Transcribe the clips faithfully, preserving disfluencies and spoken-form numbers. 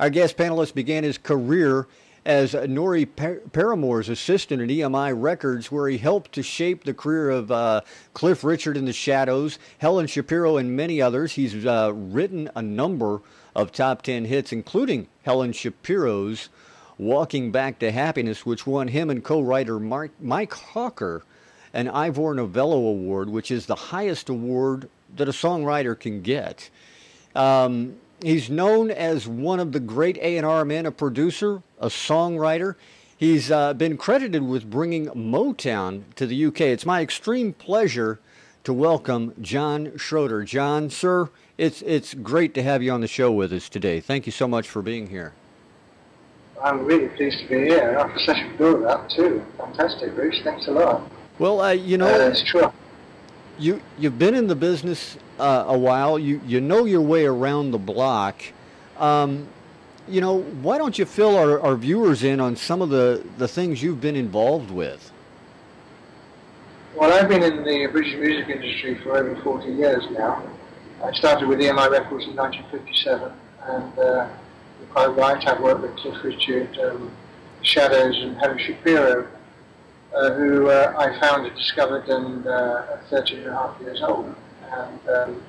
Our guest panelist began his career as Norrie Paramore's assistant at E M I Records, where he helped to shape the career of uh, Cliff Richard and the Shadows, Helen Shapiro, and many others. He's uh, written a number of top ten hits, including Helen Shapiro's Walkin' Back to Happiness, which won him and co-writer Mark, Mike Hawker an Ivor Novello Award, which is the highest award that a songwriter can get. Um, He's known as one of the great A and R men, a producer, a songwriter. He's uh, been credited with bringing Motown to the U K. It's my extreme pleasure to welcome John Schroeder. John, sir, it's, it's great to have you on the show with us today. Thank you so much for being here. I'm really pleased to be here. After such a build-up, too. Fantastic, Bruce. Thanks a lot. Well, uh, you know... Uh, it's true. You, you've been in the business uh, a while. You, you know your way around the block. Um, you know, why don't you fill our, our viewers in on some of the, the things you've been involved with? Well, I've been in the British music industry for over forty years now. I started with E M I Records in nineteen fifty-seven. And uh, you're quite right, I've worked with Cliff Richard, um, Shadows, and Helen Shapiro. Uh, who uh, I found and discovered and uh, at thirteen and a half years old, and um,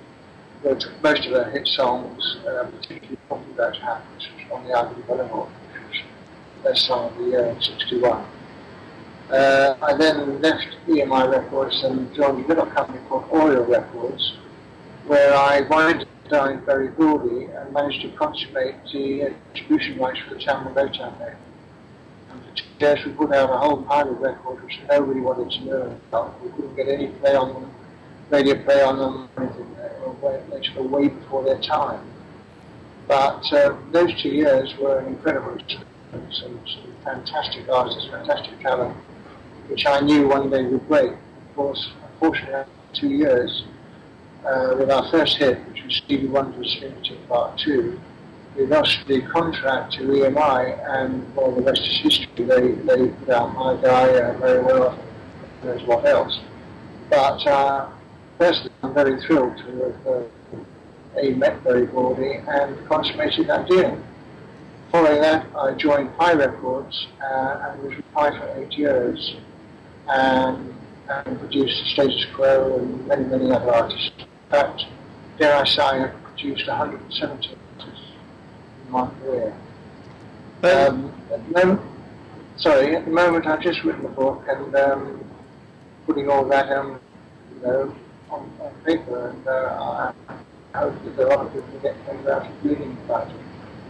wrote most of her hit songs, uh, particularly Walkin' Back to Happiness, which was on the Ivor Novello Award, which was the best song of the year in sixty-one. Uh, I then left E M I Records and joined a little company called Oriole Records, where I winded down in Berry Gordy and managed to consummate the distribution rights for the Tamla Motown name. Yes, we put out a whole pile of records which nobody wanted to know about. We couldn't get any play on them, radio play on them, or anything. They were way before their time. But uh, those two years were an incredible experience, and some fantastic artists, fantastic talent, which I knew one day would break. Of course, unfortunately, after two years, uh, with our first hit, which was Stevie Wonder's Fingertips Part two, we lost the contract to E M I, and all the rest is history. They, they put out My Guy uh, very well, who knows what else. But uh, personally, I'm very thrilled to have uh, met Berry Gordy and consummated that deal. Following that, I joined Pye Records uh, and was with Pye for eight years, and, and produced Status Quo and many, many other artists. In fact, dare I say, I produced one hundred seventy. My career. Um, at the moment, sorry, at the moment I've just written a book and um, putting all that um, you know, on, on paper, and uh, I hope that a lot of people get things out of reading about it.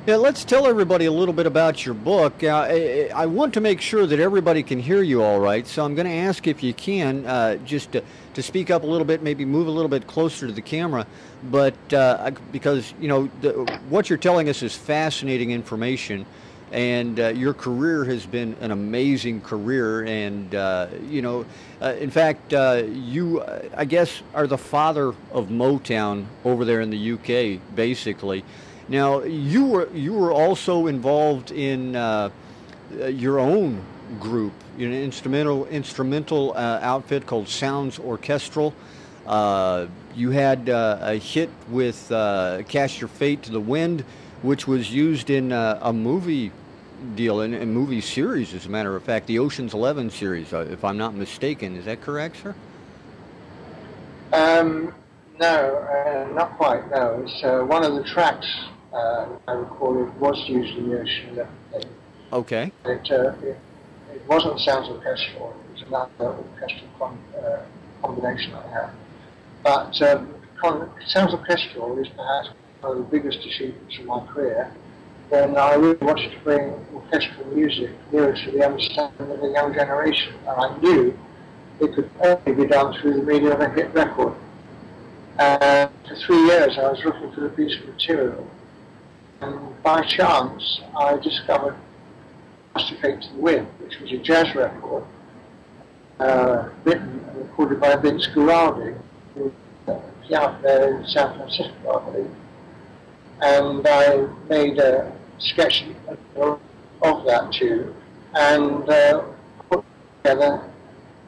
Yeah, let's tell everybody a little bit about your book. Uh, I, I want to make sure that everybody can hear you all right, so I'm going to ask if you can uh, just to, to speak up a little bit, maybe move a little bit closer to the camera, but uh, because, you know, the, what you're telling us is fascinating information, and uh, your career has been an amazing career, and, uh, you know, uh, in fact, uh, you, uh, I guess, are the father of Motown over there in the U K, basically. Now, you were you were also involved in uh, your own group, an instrumental instrumental uh, outfit called Sounds Orchestral. Uh, you had uh, a hit with uh, "Cast Your Fate to the Wind," which was used in uh, a movie deal, in a movie series, as a matter of fact, the Ocean's Eleven series, if I'm not mistaken. Is that correct, sir? Um, no, uh, not quite. No, it's uh, one of the tracks. Uh, I recall it was used in the Ocean Eleven. Okay. It, uh, it, it wasn't Sounds Orchestral, it was another orchestral com uh, combination I had. But um, Sounds Orchestral is perhaps one of the biggest achievements of my career, when I really wanted to bring orchestral music nearer to the understanding of the young generation, and I knew it could only be done through the medium of a hit record. And for three years I was looking for the piece of material. And by chance, I discovered Cast Your Fate to the Wind, which was a jazz record uh, written and recorded by Vince Guaraldi, who was a piano player in San Francisco, I believe. And I made a sketch of that tune and uh, put together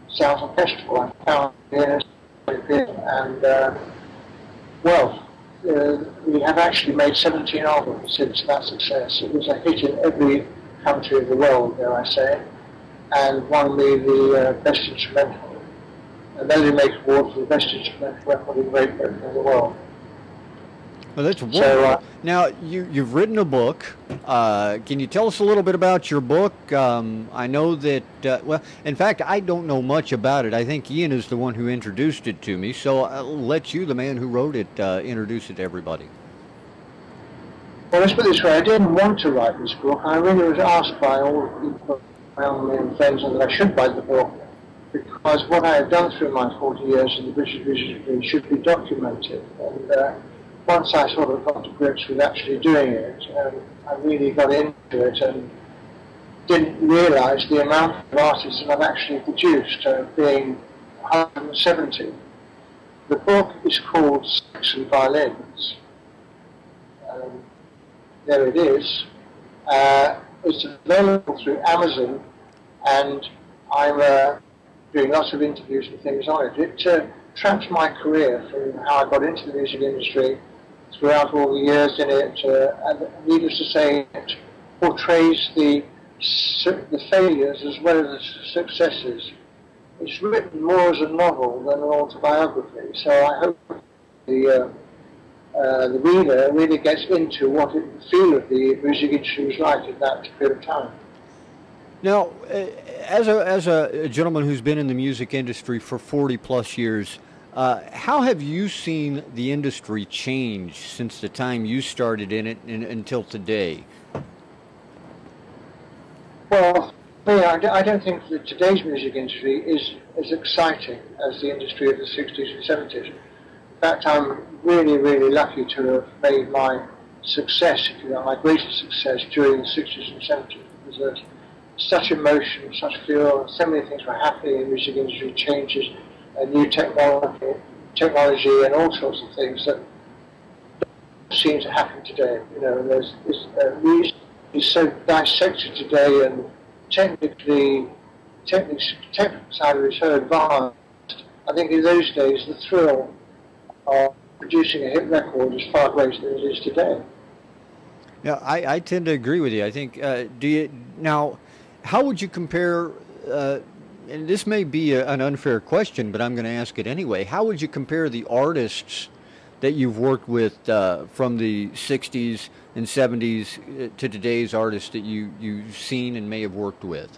Sounds Orchestral. I found it and, uh, well, uh, we have actually made seventeen albums since that success. It was a hit in every country of the world, dare I say, and won me the uh, Best Instrumental, and Melody Maker Award for the Best Instrumental Record in Great Britain and the world. Well, that's wonderful. So, uh, now, you, you've written a book. Uh, can you tell us a little bit about your book? Um, I know that, uh, well, in fact, I don't know much about it. I think Ian is the one who introduced it to me, so I'll let you, the man who wrote it, uh, introduce it to everybody. Well, let's put it this way. I didn't want to write this book. I really was asked by all the people around me and friends that I should write the book, because what I had done through my forty years in the British Music should be documented. And, uh, once I sort of got to grips with actually doing it, um, I really got into it and didn't realise the amount of artists that I've actually produced, uh, being one hundred seventy. The book is called Sex and Violins. Um, there it is. Uh, it's available through Amazon, and I'm uh, doing lots of interviews and things on it. It uh, tracks my career from how I got into the music industry throughout all the years in it, uh, and needless to say, it portrays the, the failures as well as the successes. It's written more as a novel than an autobiography, so I hope the, uh, uh, the reader really gets into what it, the feel of the music industry was like at that period of time. Now, as a, as a gentleman who's been in the music industry for forty plus years, Uh, how have you seen the industry change since the time you started in it and, until today? Well, I don't think that today's music industry is as exciting as the industry of the sixties and seventies. In fact, I'm really, really lucky to have made my success, if you know, my greatest success during the sixties and seventies. Because there's such emotion, such feel, so many things were happening in the music industry, changes, and new technology, technology and all sorts of things that don't seem to happen today. You know, there's, there's, uh, music is so dissected today, and technically, technical side of it is so advanced. I think in those days the thrill of producing a hit record is far greater than it is today. Yeah, I, I tend to agree with you. I think, uh, do you, now, how would you compare... Uh, and this may be a, an unfair question, but I'm going to ask it anyway. How would you compare the artists that you've worked with uh, from the sixties and seventies to today's artists that you, you've seen and may have worked with?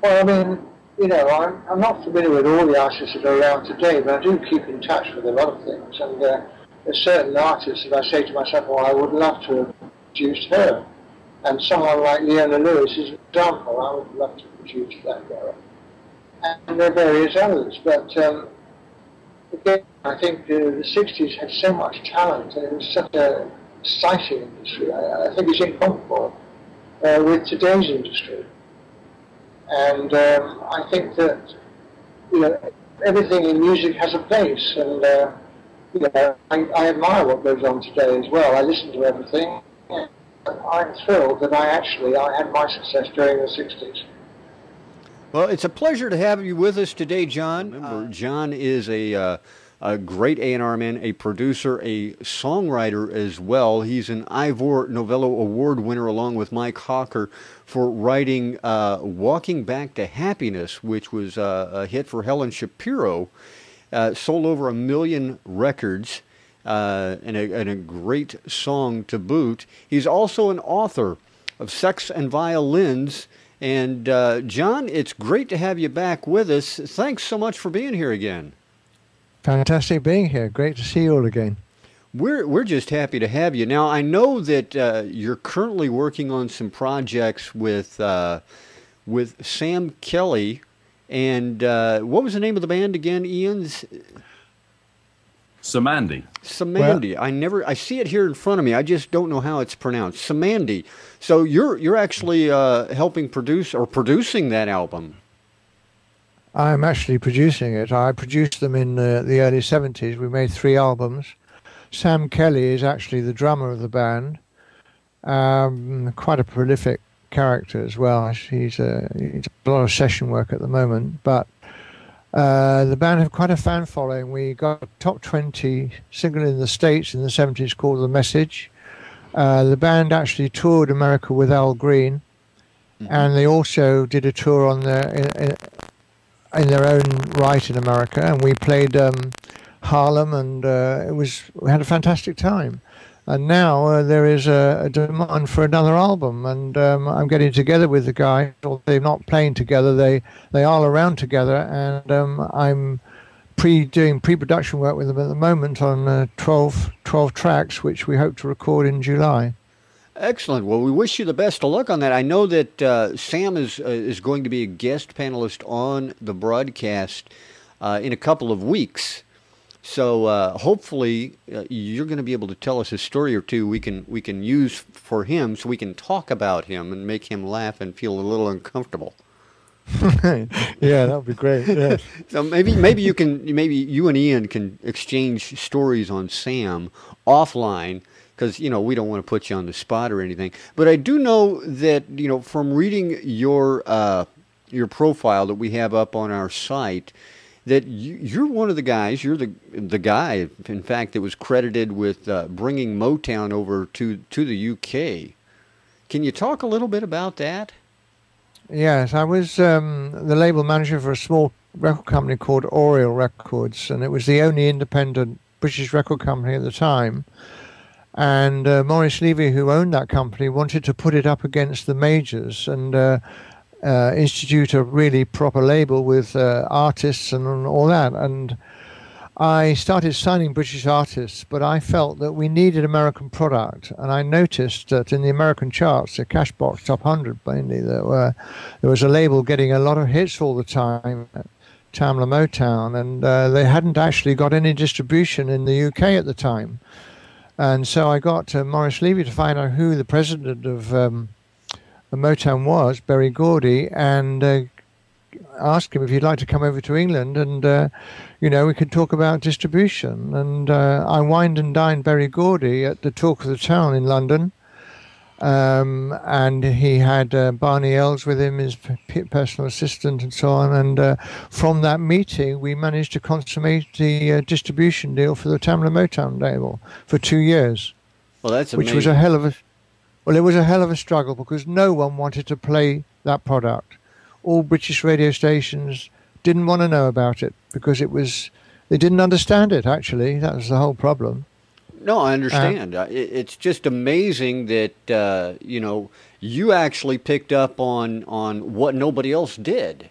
Well, I mean, you know, I'm, I'm not familiar with all the artists that are around today, but I do keep in touch with a lot of things. And uh, there's certain artists that I say to myself, well, I would love to have produced her. And someone like Leona Lewis is an example. I would love to produce that girl. And there are various others. But um, again, I think the, the sixties had so much talent, and it was such an exciting industry. I, I think it's incomparable uh, with today's industry. And um, I think that, you know, everything in music has a place. And uh, you know, I, I admire what goes on today as well. I listen to everything. Yeah. I'm thrilled that I actually I had my success during the sixties. Well, it's a pleasure to have you with us today, John. Remember, uh, John is a, uh, a great A and R man, a producer, a songwriter as well. He's an Ivor Novello Award winner, along with Mike Hawker, for writing uh, Walkin' Back to Happiness, which was uh, a hit for Helen Shapiro, uh, sold over a million records. Uh, and, a, and a great song to boot. He's also an author of Sex and Violins. And uh, John, it's great to have you back with us. Thanks so much for being here again. Fantastic being here. Great to see you all again. We're, we're just happy to have you. Now, I know that uh, you're currently working on some projects with, uh, with Sam Kelly. And uh, what was the name of the band again, Ian's? Cymande. Cymande. Well, I never. I see it here in front of me. I just don't know how it's pronounced. Cymande. So you're you're actually uh, helping produce or producing that album. I'm actually producing it. I produced them in uh, the early seventies. We made three albums. Sam Kelly is actually the drummer of the band. Um, quite a prolific character as well. He's, uh, he's a lot of session work at the moment, but Uh, the band have quite a fan following. We got a top twenty single in the States in the seventies called The Message. Uh, the band actually toured America with Al Green, mm-hmm. and they also did a tour on their, in, in their own right in America, and we played um, Harlem, and uh, it was, we had a fantastic time. And now uh, there is a, a demand for another album, and um, I'm getting together with the guy. They're not playing together; they they are around together, and um, I'm pre doing pre-production work with them at the moment on uh, twelve tracks, which we hope to record in July. Excellent. Well, we wish you the best of luck on that. I know that uh, Sam is uh, is going to be a guest panelist on the broadcast uh, in a couple of weeks. So uh, hopefully uh, you're going to be able to tell us a story or two we can we can use for him, so we can talk about him and make him laugh and feel a little uncomfortable. Yeah, that would be great. Yeah. So maybe maybe you can maybe you and Ian can exchange stories on Sam offline, because you know we don't want to put you on the spot or anything. But I do know that you know from reading your uh, your profile that we have up on our site, that you're one of the guys, you're the the guy, in fact, that was credited with uh, bringing Motown over to, to the U K. Can you talk a little bit about that? Yes, I was um, the label manager for a small record company called Oriole Records, and it was the only independent British record company at the time. And uh, Maurice Levy, who owned that company, wanted to put it up against the majors and... Uh, Uh, institute a really proper label with uh, artists and, and all that, and I started signing British artists, but I felt that we needed American product, and I noticed that in the American charts, the Cashbox Top one hundred mainly, there, were, there was a label getting a lot of hits all the time, Tamla Motown, and uh, they hadn't actually got any distribution in the U K at the time. And so I got uh, Maurice Levy to find out who the president of um, The Motown was, Berry Gordy, and uh, asked him if he'd like to come over to England and, uh, you know, we could talk about distribution. And uh, I wined and dined Berry Gordy at the Talk of the Town in London, um, and he had uh, Barney Ales with him, his personal assistant and so on, and uh, from that meeting we managed to consummate the uh, distribution deal for the Tamla Motown label for two years. Well, that's amazing. Which was a hell of a... Well, it was a hell of a struggle because no one wanted to play that product. All British radio stations didn't want to know about it because it was, they didn't understand it, actually. That was the whole problem. No, I understand. Uh, it's just amazing that, uh, you know, you actually picked up on, on what nobody else did.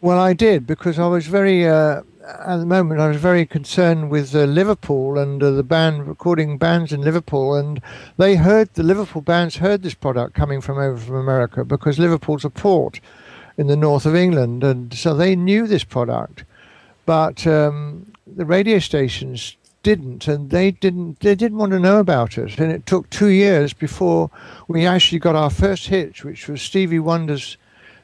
Well, I did, because I was very, uh, at the moment, I was very concerned with uh, Liverpool and uh, the band, recording bands in Liverpool, and they heard, the Liverpool bands heard this product coming from over from America, because Liverpool's a port in the north of England, and so they knew this product, but um, the radio stations didn't, and they didn't, they didn't want to know about it, and it took two years before we actually got our first hit, which was Stevie Wonder's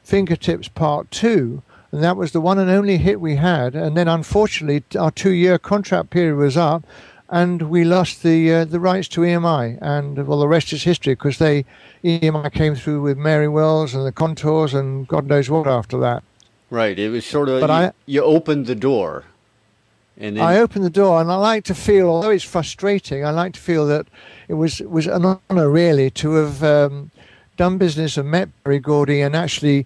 Fingertips Part two, and that was the one and only hit we had. And then, unfortunately, our two-year contract period was up, and we lost the uh, the rights to E M I. And well, the rest is history, because they E M I came through with Mary Wells and the Contours and God knows what after that. Right. It was sort of. But you, I, you opened the door. And then I opened the door, and I like to feel, although it's frustrating, I like to feel that it was it was an honor really to have um, done business and met Berry Gordy and actually.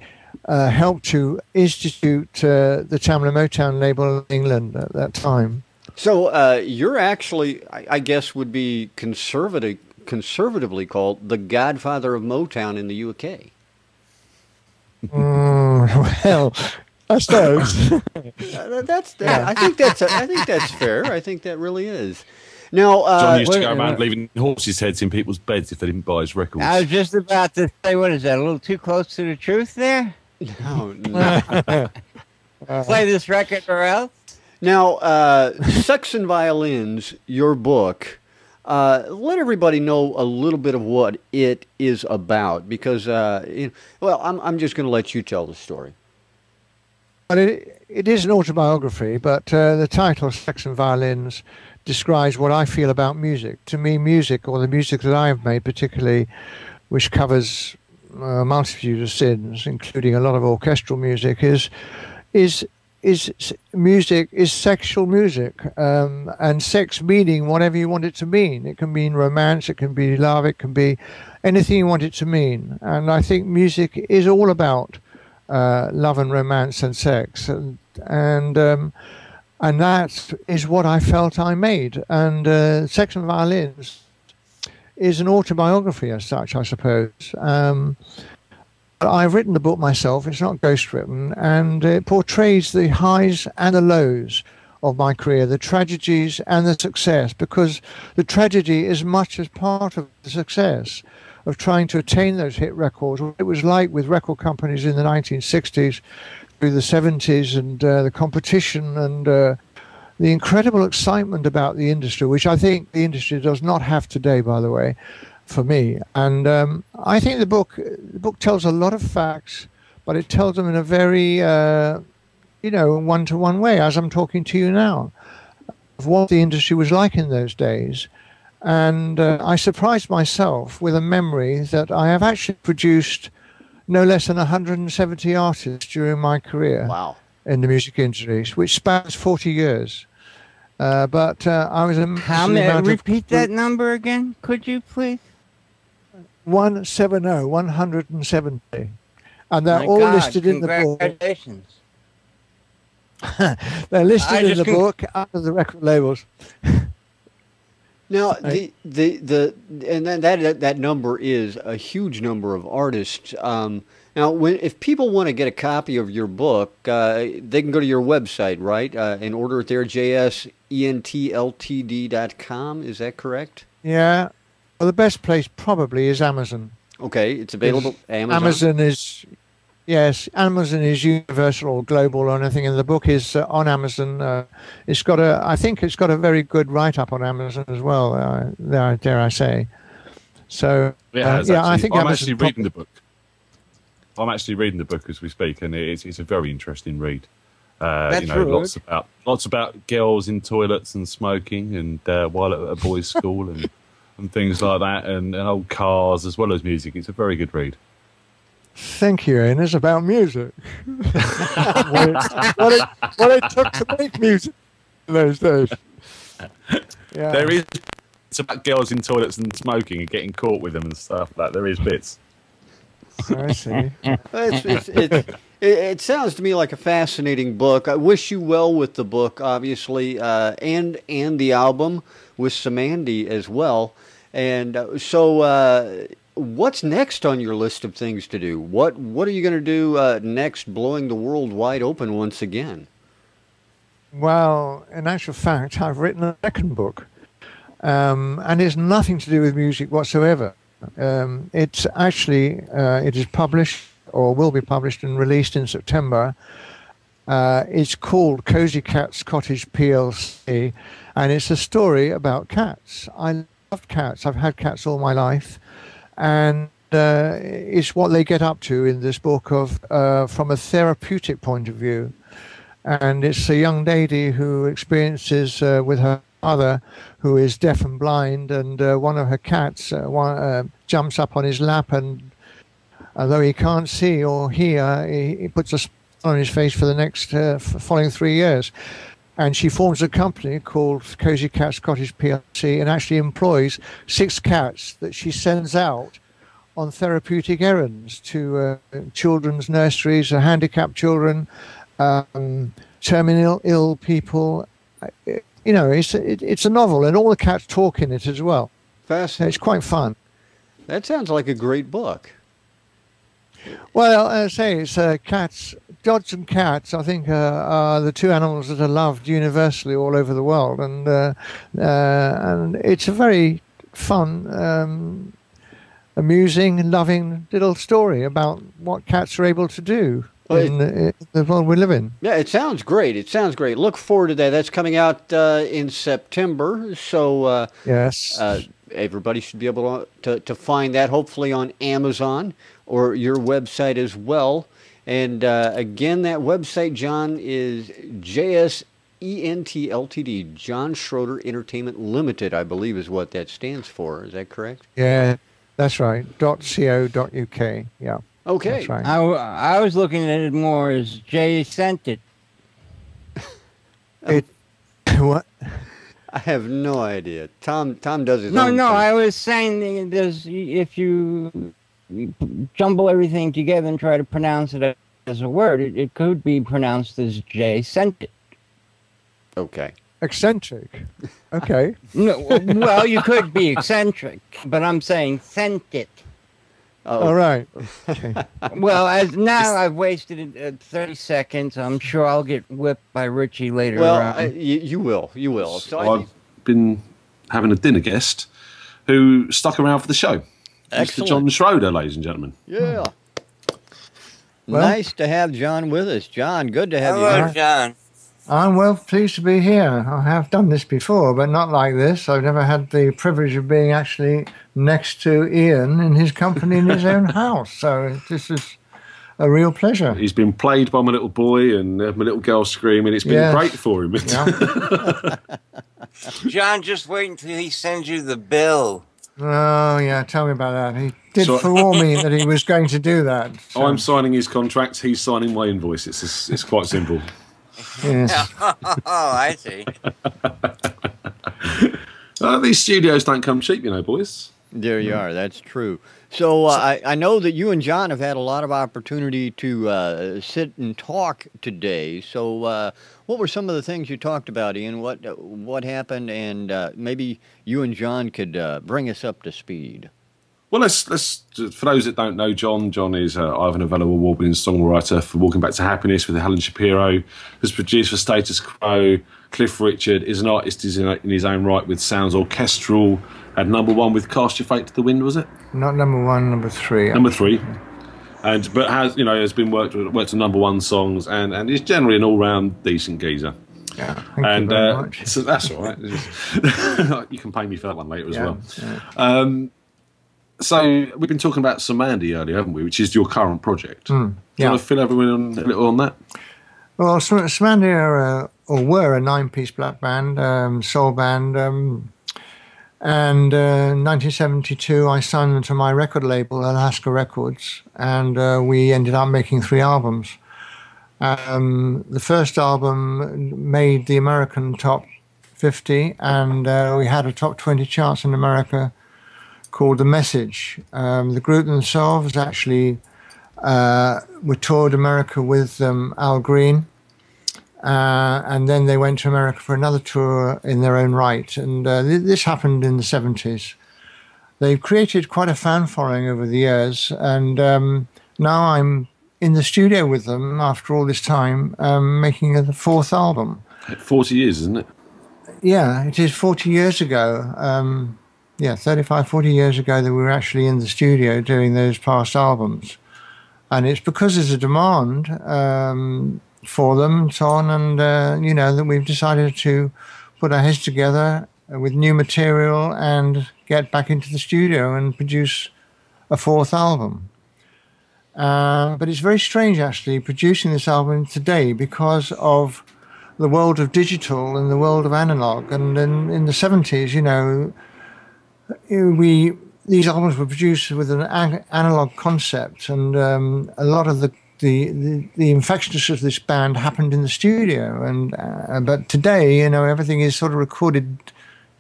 Uh, helped to institute uh, the Tamla Motown label in England at that time. So uh, you're actually, I, I guess, would be conservative, conservatively called the Godfather of Motown in the U K. Mm, well, I suppose that's that. Yeah. I think that's a, I think that's fair. I think that really is. Now, uh, John used to go around leaving horses' heads in people's beds if they didn't buy his records. I was just about to say, what is that? A little too close to the truth there. No, no. Play this record or else. Now, uh, Sex and Violins, your book, uh, let everybody know a little bit of what it is about, because, uh, you know, well, I'm, I'm just going to let you tell the story. But it, it is an autobiography, but uh, the title, Sex and Violins, describes what I feel about music. To me, music, or the music that I have made particularly, which covers a multitude of sins, including a lot of orchestral music, is is is music is sexual music, um, and sex meaning whatever you want it to mean. It can mean romance, it can be love, it can be anything you want it to mean. And I think music is all about uh, love and romance and sex, and and um, and that is what I felt I made. And uh, Sex and Violins is an autobiography as such, I suppose. Um, I've written the book myself, it's not ghost written, and it portrays the highs and the lows of my career, the tragedies and the success, because the tragedy is much as part of the success of trying to attain those hit records. It was like with record companies in the nineteen sixties through the seventies, and uh, the competition and uh, the incredible excitement about the industry, which I think the industry does not have today, by the way, for me. And um, I think the book the book tells a lot of facts, but it tells them in a very, uh, you know, one-to-one way, as I'm talking to you now, of what the industry was like in those days. And uh, I surprised myself with a memory that I have actually produced no less than one hundred seventy artists during my career. Wow. In the music industry, which spans forty years. Uh, but uh, I was amazed. How many? Repeat that number again, could you please? one seventy, one hundred seventy. And they're My all God, listed in the book. Congratulations. They're listed in the book under the record labels. Now, the, the, the, and then that, that, that number is a huge number of artists. Um, now, when, if people want to get a copy of your book, uh, they can go to your website, right, uh, and order it there, j s e n t l t d dot com. Is that correct? Yeah. Well, the best place probably is Amazon. Okay, it's available it's, Amazon. Amazon is, yes, Amazon is universal or global or anything, and the book is uh, on Amazon. Uh, it's got a, I think it's got a very good write-up on Amazon as well, uh, there, dare I say. So, yeah, uh, yeah actually, I think I'm Amazon actually reading the book. I'm actually reading the book as we speak, and it's, it's a very interesting read. Uh, That's you know, rude. lots about lots about girls in toilets and smoking, and uh, while at a boys' school, and, and things like that, and, and old cars as well as music. It's a very good read. Thank you, and it's about music. what, it, what, it, what it took to make music in those days. Yeah. There is it's about girls in toilets and smoking and getting caught with them and stuff like that. There is bits. I see. it's, it's, it, it sounds to me like a fascinating book. I wish you well with the book, obviously, uh, and and the album with Cymande as well. And uh, so, uh, what's next on your list of things to do? What What are you going to do uh, next? Blowing the world wide open once again. Well, in actual fact, I've written a second book, um, and it's nothing to do with music whatsoever. Um, it's actually uh, it is published or will be published and released in September. Uh, it's called Cozy Cats Cottage P L C, and it's a story about cats. I love cats. I've had cats all my life, and uh, it's what they get up to in this book of uh, from a therapeutic point of view. And it's a young lady who experiences uh, with her mother, who is deaf and blind, and uh, one of her cats uh, one, uh, jumps up on his lap, and although he can't see or hear, he, he puts a smile on his face for the next uh, following three years. And she forms a company called Cozy Cats Cottage P L C, and actually employs six cats that she sends out on therapeutic errands to uh, children's nurseries, uh, handicapped children, um, terminal ill people. You know, it's it, it's a novel, and all the cats talk in it as well. Fascinating. It's quite fun. That sounds like a great book. Well, as I say, it's uh, cats, dogs and cats, I think, uh, are the two animals that are loved universally all over the world. And uh, uh, and it's a very fun, um, amusing, loving little story about what cats are able to do. Well, it, in, the, in the world we live in. Yeah, it sounds great. It sounds great. Look forward to that. That's coming out uh, in September. So uh, yes, uh, everybody should be able to, to find that, hopefully on Amazon or your website as well. And uh, again, that website, John, is J S E N T L T D, John Schroeder Entertainment Limited, I believe is what that stands for. Is that correct? Yeah, that's right. dot co dot U K, yeah. Okay. Right. I, I was looking at it more as Jay sent it. It, what? I have no idea. Tom Tom does his no, own No, no, I was saying there's, if you jumble everything together and try to pronounce it as a word, it, it could be pronounced as J-centric. Okay. Eccentric. Okay. No, well, you could be eccentric, but I'm saying centric. Oh. All right. Okay. Well, as now I've wasted uh, thirty seconds. I'm sure I'll get whipped by Richie later. Well, on. I, you, you will. You will. So I've I been having a dinner guest who stuck around for the show. Excellent. Mister John Schroeder, ladies and gentlemen. Yeah. Well, nice to have John with us. John, good to have hello, you. Hello, John. I'm well pleased to be here. I have done this before, but not like this. I've never had the privilege of being actually next to Ian in his company in his own house. So this is a real pleasure. He's been played by my little boy and my little girl screaming. It's been yes. great for him. Yeah. John, just wait until he sends you the bill. Oh, yeah, tell me about that. He did so, forewarn me that he was going to do that. So. I'm signing his contract. He's signing my invoice. It's, it's, it's quite simple. Yes. Oh, I see. uh, these studios don't come cheap, you know, boys. There you are. That's true. So uh, I, I know that you and John have had a lot of opportunity to uh, sit and talk today. So uh, what were some of the things you talked about, Ian? What, uh, what happened? And uh, maybe you and John could uh, bring us up to speed. Well, let's, let's, for those that don't know John, John is an Ivor Novello Award-winning songwriter for Walkin' Back to Happiness with Helen Shapiro, has produced for Status Quo, Cliff Richard, is an artist in his own right with Sounds Orchestral, had number one with Cast Your Fate to the Wind, was it? Not number one, number three. Number three. And, but has, you know, has been worked, worked on number one songs and, and is generally an all-round decent geezer. Yeah, thank and, you very uh, much. So that's all right. You can pay me for that one later as yeah, well. Yeah. Um, So we've been talking about Cymande earlier, haven't we? Which is your current project. Mm, yeah. Do you want to fill everyone in a little on that? Well, Cymande are, uh, or were a nine-piece black band, um, soul band, um, and uh, in nineteen seventy-two I signed them to my record label, Alaska Records, and uh, we ended up making three albums. Um, the first album made the American top fifty, and uh, we had a top twenty charts in America, called The Message. Um, the group themselves actually uh, were toured America with um, Al Green, uh, and then they went to America for another tour in their own right. And uh, th this happened in the seventies. They've created quite a fan following over the years, and um, now I'm in the studio with them after all this time, um, making the fourth album. forty years, isn't it? Yeah, it is forty years ago. Um, Yeah, thirty-five, forty years ago that we were actually in the studio doing those past albums. And it's because there's a demand um, for them and so on, and, uh, you know, that we've decided to put our heads together with new material and get back into the studio and produce a fourth album. Uh, but it's very strange, actually, producing this album today because of the world of digital and the world of analog. And in, in the seventies, you know, We these albums were produced with an analog concept, and um, a lot of the the, the the infectiousness of this band happened in the studio. And uh, but today, you know, everything is sort of recorded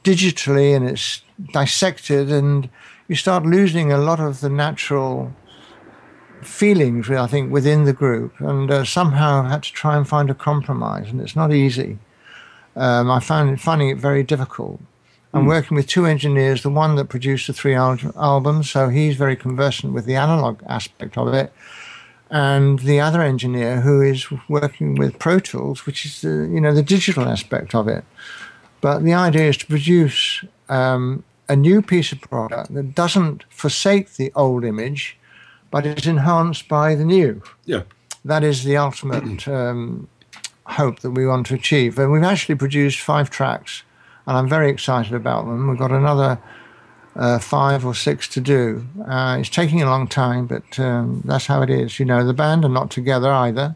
digitally, and it's dissected, and you start losing a lot of the natural feelings, I think, within the group. And uh, somehow I had to try and find a compromise, and it's not easy. Um, I found finding it very difficult. I'm working with two engineers, the one that produced the three al albums, so he's very conversant with the analog aspect of it, and the other engineer who is working with Pro Tools, which is the, you know, the digital aspect of it. But the idea is to produce um, a new piece of product that doesn't forsake the old image, but is enhanced by the new. Yeah, that is the ultimate um, hope that we want to achieve. And we've actually produced five tracks. And I'm very excited about them. We've got another uh, five or six to do. Uh, it's taking a long time, but um, that's how it is. You know, the band are not together either,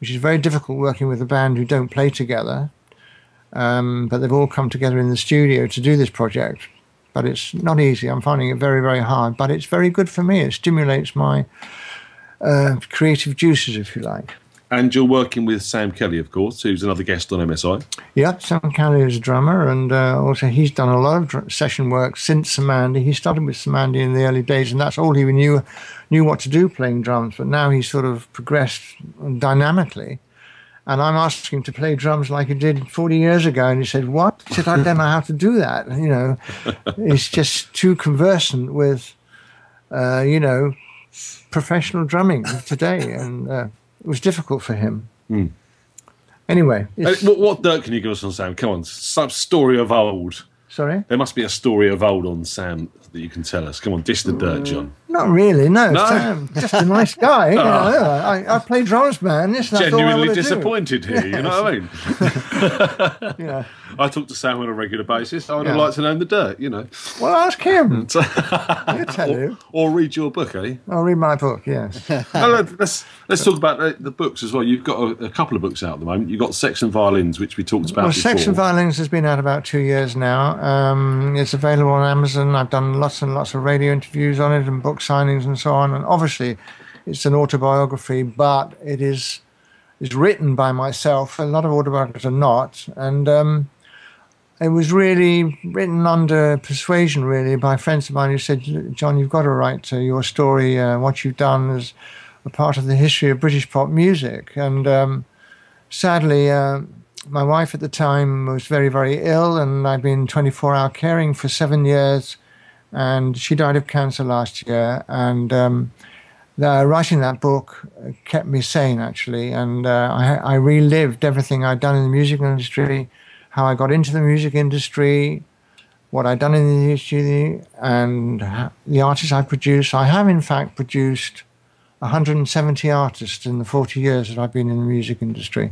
which is very difficult working with a band who don't play together. Um, but they've all come together in the studio to do this project. But it's not easy. I'm finding it very, very hard. But it's very good for me. It stimulates my uh, creative juices, if you like. And you're working with Sam Kelly, of course, who's another guest on M S I. Yeah, Sam Kelly is a drummer, and uh, also he's done a lot of session work since Cymande. He started with Cymande in the early days, and that's all he knew knew what to do, playing drums. But now he's sort of progressed dynamically, and I'm asking him to play drums like he did forty years ago, and he said, "What? Did I don't know how to do that?" You know, he's just too conversant with, uh, you know, professional drumming today, and. Uh, It was difficult for him. Mm. Anyway. What, what dirt can you give us on Sam? Come on, some story of old. Sorry? There must be a story of old on Sam that you can tell us. Come on, dish the dirt, John. Not really, no. no? Sam, just a nice guy. You know, I, I play drums, man. This, Genuinely disappointed do. here, yes. You know what I mean? Yeah. I talk to Sam on a regular basis. I would yeah. like to know the dirt, you know. Well, ask him. He'll tell or, you. Or read your book, eh? I'll read my book, yes. no, let's, let's talk about the, the books as well. You've got a, a couple of books out at the moment. You've got Sex and Violins, which we talked about well, before. Sex and Violins has been out about two years now. Um, it's available on Amazon. I've done lots and lots of radio interviews on it and book signings and so on. And obviously, it's an autobiography, but it is is written by myself. A lot of autobiographies are not. And um, it was really written under persuasion, really, by friends of mine who said, "John, you've got to write uh, your story. Uh, what you've done is a part of the history of British pop music." And um, sadly. Uh, My wife at the time was very, very ill, and I've been twenty-four hour caring for seven years, and she died of cancer last year. And um, the, writing that book kept me sane, actually, and uh, I, I relived everything I'd done in the music industry, how I got into the music industry, what I'd done in the industry, and the artists I produced. I have, in fact, produced one hundred seventy artists in the forty years that I've been in the music industry.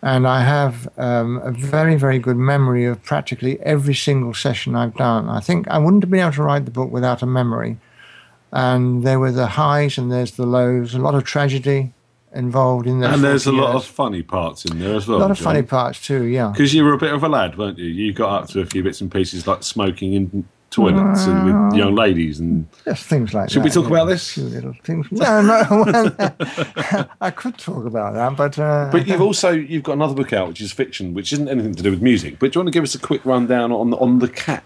And I have um, a very, very good memory of practically every single session I've done. I think I wouldn't have been able to write the book without a memory. And there were the highs and there's the lows, a lot of tragedy involved in those. And there's a lot of funny parts in there as well. A lot of funny parts too, yeah. Because you were a bit of a lad, weren't you? You got up to a few bits and pieces like smoking in toilets uh, and with young ladies and... Just things like should that. Should we talk yeah, about this? Little things. No, no. Well, I could talk about that, but... Uh, but you've also, you've got another book out, which is fiction, which isn't anything to do with music. But do you want to give us a quick rundown on, on the cat?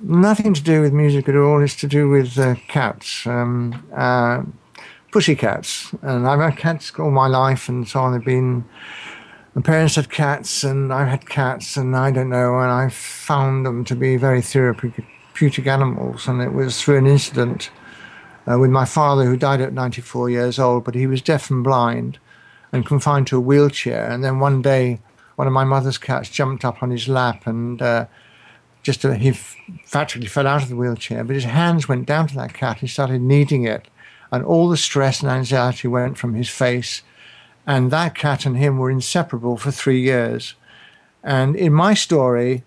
Nothing to do with music at all. It's to do with uh, cats, um, uh, pussycats. And I've had cats all my life and so on. They've been... My parents had cats and I had cats and I don't know, and I found them to be very therapeutic animals, and it was through an incident uh, with my father, who died at ninety-four years old, but he was deaf and blind and confined to a wheelchair. And then one day one of my mother's cats jumped up on his lap and uh, just uh, he practically fell out of the wheelchair, but his hands went down to that cat. He started kneading it, and all the stress and anxiety went from his face, and that cat and him were inseparable for three years. And in my story,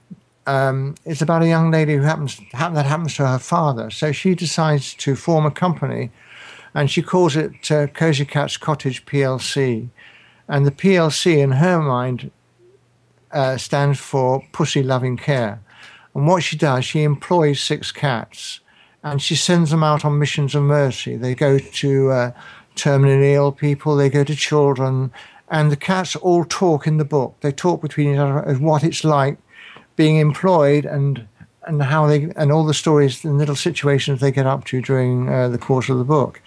Um, it's about a young lady who happens happen, that happens to her father. So she decides to form a company, and she calls it uh, Cozy Cats Cottage P L C. And the P L C, in her mind, uh, stands for Pussy Loving Care. And what she does, she employs six cats, and she sends them out on missions of mercy. They go to uh, terminally ill people, they go to children, and the cats all talk in the book. They talk between each other of what it's like being employed, and and how they and all the stories and little situations they get up to during uh, the course of the book.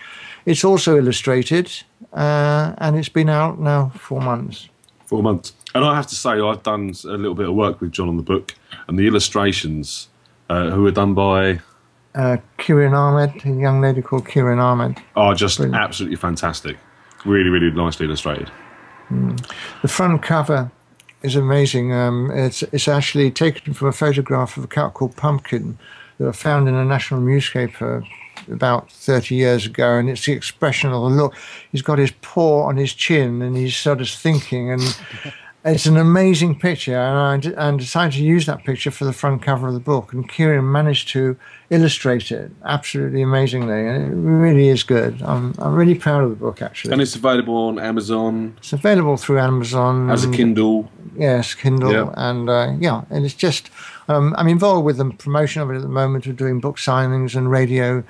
It's also illustrated, uh, and it's been out now four months. Four months, and I have to say I've done a little bit of work with John on the book, and the illustrations uh, who are done by uh, Kieran Ahmed, a young lady called Kieran Ahmed, are just Brilliant. absolutely fantastic. Really, really nicely illustrated. Mm. The front cover is amazing. Um, it's, it's actually taken from a photograph of a cat called Pumpkin that I found in a national newspaper about thirty years ago, and it's the expression of the look. He's got his paw on his chin and he's sort of thinking, and it's an amazing picture, and I and decided to use that picture for the front cover of the book, and Kieran managed to illustrate it absolutely amazingly, and it really is good. I'm, I'm really proud of the book, actually. And it's available on Amazon? It's available through Amazon. As a Kindle? Yes, Kindle, yeah. and uh, yeah, and it's just, um, I'm involved with the promotion of it at the moment. We're doing book signings and radio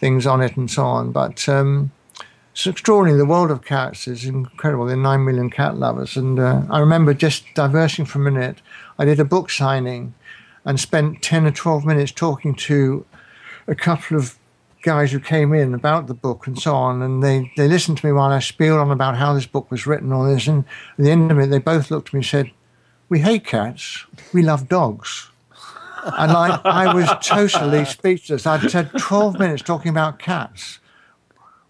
things on it and so on, but um, it's extraordinary. The world of cats is incredible. There are nine million cat lovers. And uh, I remember, just diversing for a minute, I did a book signing and spent ten or twelve minutes talking to a couple of guys who came in about the book and so on, and they, they listened to me while I spieled on about how this book was written, all this, and at the end of it, they both looked at me and said, "We hate cats, we love dogs." And I, I was totally speechless. I'd said twelve minutes talking about cats.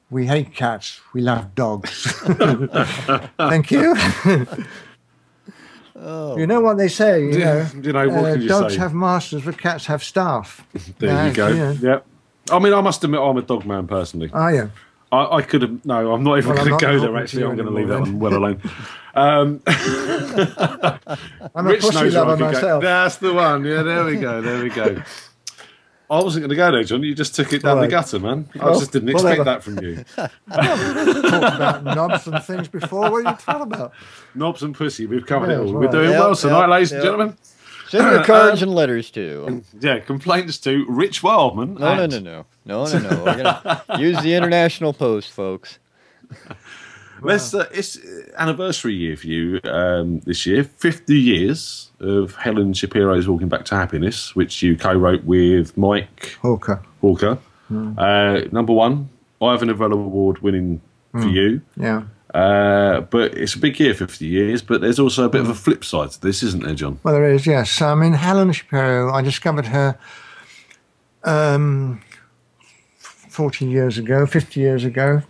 We hate cats, we love dogs. Thank you. Oh. You know what they say, you know, you know what uh, can you dogs say? Have masters, but cats have staff. There uh, you go, you know. Yep. I mean, I must admit, I'm a dog man personally. Are you? I, I could have... No, I'm not even well, going to go there, actually. I'm going to leave that one well alone. Um, I'm a pussy lover myself. Go, that's the one. Yeah, there we go. There we go. I wasn't going to go there, John. You just took it down right. the gutter, man. Well, I just didn't expect whatever. that from you. We've talked about knobs and things before. What are you talking about? Knobs and pussy. We've covered yeah, it all. Right. We're doing yep, well tonight, yep, ladies yep. and gentlemen. Send your cards um, and letters to. Yeah, complaints to Rich Wildman. No, no, no, no. No, no, no. We're gonna use the international post, folks. Let's, uh, it's anniversary year for you um, this year. fifty years of Helen Shapiro's Walkin' Back to Happiness, which you co-wrote with Mike Hawker. Hawker. Mm. Uh, number one, Ivor Novello Award winning mm. for you. Yeah. Uh, but it's a big year, fifty years, but there's also a bit of a flip side to this, isn't there, John? Well, there is, yes. I mean, Helen Shapiro, I discovered her um, forty years ago, fifty years ago,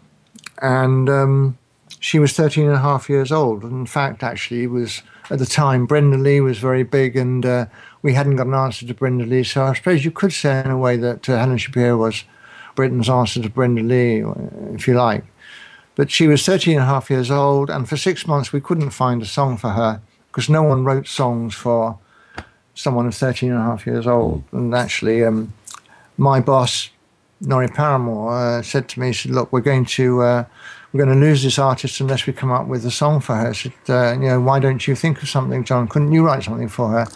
and um, she was thirteen and a half years old. And in fact, actually, was at the time, Brenda Lee was very big, and uh, we hadn't got an answer to Brenda Lee, so I suppose you could say in a way that uh, Helen Shapiro was Britain's answer to Brenda Lee, if you like. But she was thirteen and a half years old, and for six months we couldn't find a song for her because no one wrote songs for someone of thirteen and a half years old. And actually, um, my boss, Norrie Paramore, uh, said to me, he said, "Look, we're going to uh, we're going to lose this artist unless we come up with a song for her." I said, uh, "You know, why don't you think of something, John? Couldn't you write something for her?"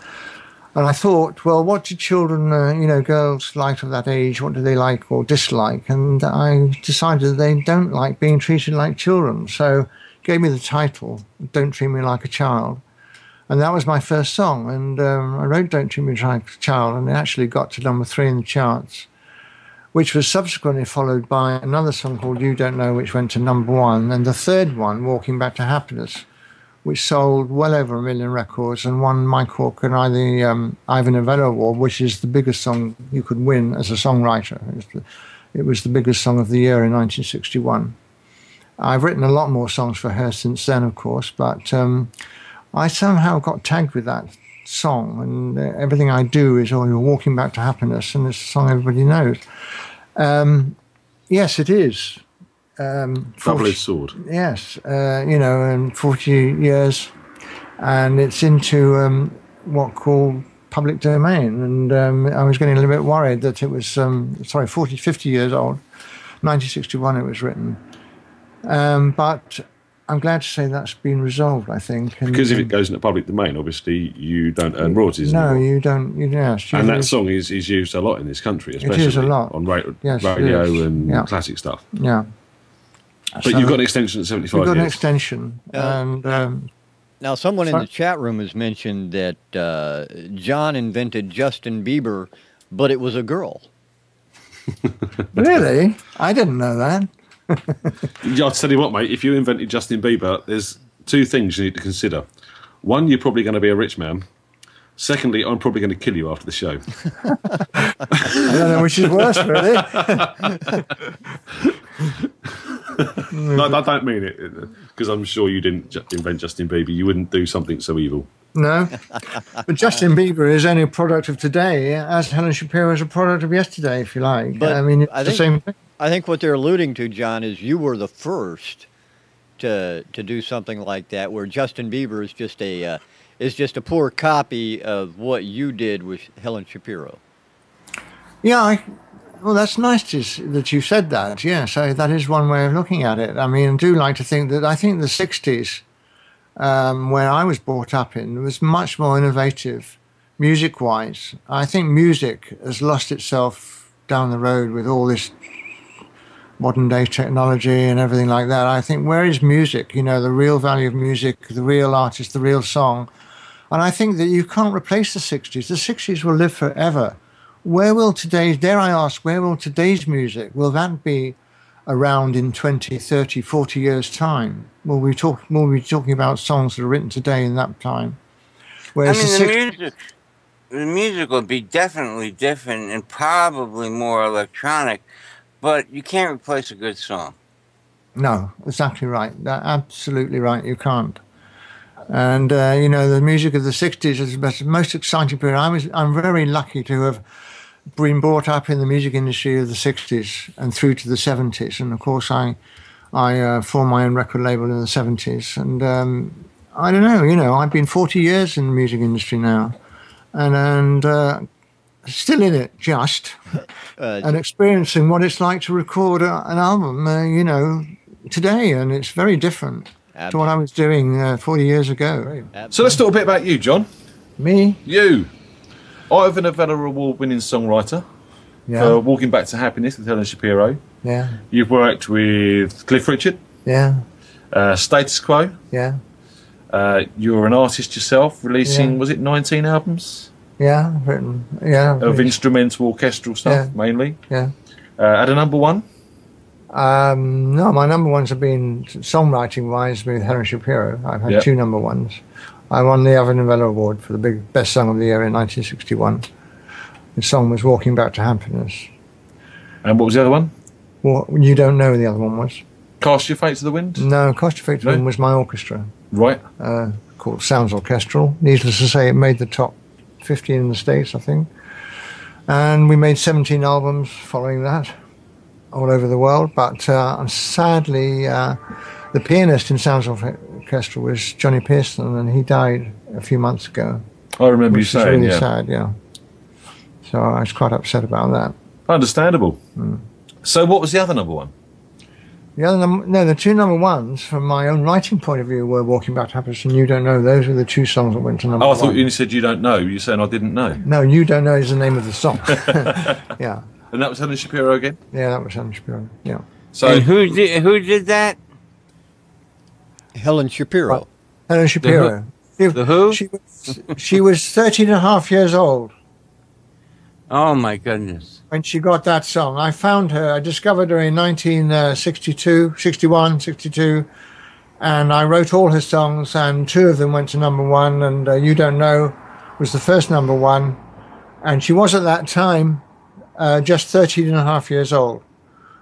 And I thought, well, what do children, uh, you know, girls like of that age, what do they like or dislike? And I decided they don't like being treated like children. So gave me the title, Don't Treat Me Like a Child. And that was my first song. And um, I wrote Don't Treat Me Like a Child, and it actually got to number three in the charts, which was subsequently followed by another song called You Don't Know, which went to number one. And the third one, Walkin' Back to Happiness, which sold well over a million records and won Mike Hawker and I the um, Ivor Novello Award, which is the biggest song you could win as a songwriter. It was, the, it was the biggest song of the year in nineteen sixty-one. I've written a lot more songs for her since then, of course, but um, I somehow got tagged with that song, and uh, everything I do is, "Oh, you're walking back to happiness," and it's a song everybody knows. Um, yes, it is. Um, double-edged sword. Yes, uh, you know, and forty years, and it's into um, what called public domain, and um, I was getting a little bit worried that it was, um, sorry, forty, fifty years old, nineteen sixty-one it was written, um, but I'm glad to say that's been resolved, I think. And, because if it goes into public domain, obviously you don't earn royalties anymore. No, you don't. You, yes, you and that song is, is used a lot in this country, especially it is a lot. on ra yes, radio and yeah. classic stuff. Yeah. But so you've got an extension at seventy-five years. You've got an extension. Uh, and, um, now, someone sorry? in the chat room has mentioned that uh, John invented Justin Bieber, but it was a girl. Really? I didn't know that. I'll tell you what, mate. If you invented Justin Bieber, there's two things you need to consider. One, you're probably going to be a rich man. Secondly, I'm probably going to kill you after the show. I don't know which is worse, really. No, I don't mean it, because I'm sure you didn't invent Justin Bieber. You wouldn't do something so evil. No. But Justin Bieber is only a product of today, as Helen Shapiro is a product of yesterday, if you like. But I mean, it's I think, the same thing. I think what they're alluding to, John, is you were the first to to do something like that, where Justin Bieber is just a... Uh, It's just a poor copy of what you did with Helen Shapiro. Yeah, I, well, that's nice to, that you said that. Yeah, so that is one way of looking at it. I mean, I do like to think that I think the sixties, um, where I was brought up in, was much more innovative music-wise. I think music has lost itself down the road with all this modern day technology and everything like that. I think, where is music? You know, the real value of music, the real artist, the real song. And I think that you can't replace the sixties. The sixties will live forever. Where will today's, dare I ask, where will today's music, will that be around in twenty, thirty, forty years' time? Will we, talk, will we be talking about songs that are written today in that time? Whereas I mean, the, the, music, the music will be definitely different and probably more electronic, but you can't replace a good song. No, exactly right. Absolutely right, you can't. And, uh, you know, the music of the sixties is the most exciting period. I was, I'm very lucky to have been brought up in the music industry of the sixties and through to the seventies. And, of course, I, I uh, formed my own record label in the seventies. And um, I don't know, you know, I've been forty years in the music industry now. And, and uh, still in it, just. Uh, and experiencing what it's like to record a, an album, uh, you know, today. And it's very different. Absolutely. To what I was doing uh, forty years ago. Absolutely. So let's talk a bit about you, John. Me? You. Ivor Novello Award-winning songwriter. Yeah. For Walkin' Back to Happiness with Helen Shapiro. Yeah. You've worked with Cliff Richard. Yeah. Uh, Status Quo. Yeah. Uh, you're an artist yourself, releasing, yeah. was it nineteen albums? Yeah, written. Yeah. Of really. Instrumental orchestral stuff, yeah. mainly. Yeah. Uh, at a number one. Um, no, my number ones have been songwriting-wise with Helen Shapiro. I've had yep. two number ones. I won the Ivor Novello Award for the big best song of the year in nineteen sixty-one. The song was "Walking Back to Happiness." And what was the other one? Well, You Don't Know. The other one was "Cast Your Fate to the Wind." No, "Cast Your Fate to no? the Wind" was my orchestra. Right. Uh, called Sounds Orchestral. Needless to say, it made the top fifteen in the States, I think. And we made seventeen albums following that, all over the world, but uh, sadly uh, the pianist in Sounds Orchestral was Johnny Pearson, and he died a few months ago. I remember you saying, really yeah. sad, yeah. So I was quite upset about that. Understandable. Mm. So what was the other number one? The other number, no, the two number ones from my own writing point of view were Walking Back to Happiness and You Don't Know. Those were the two songs that went to number one. Oh, I thought one. You said You Don't Know. You're saying I didn't know. No, You Don't Know is the name of the song. Yeah. And that was Helen Shapiro again? Yeah, that was Helen Shapiro, yeah. So and who did, who did that? Helen Shapiro. Right. Helen Shapiro. The who? The who? She, was, she was thirteen and a half years old. Oh, my goodness. When she got that song. I found her, I discovered her in nineteen sixty-two, sixty-one, sixty-two, and I wrote all her songs, and two of them went to number one, and uh, You Don't Know was the first number one, and she was at that time Uh, just thirteen and a half years old.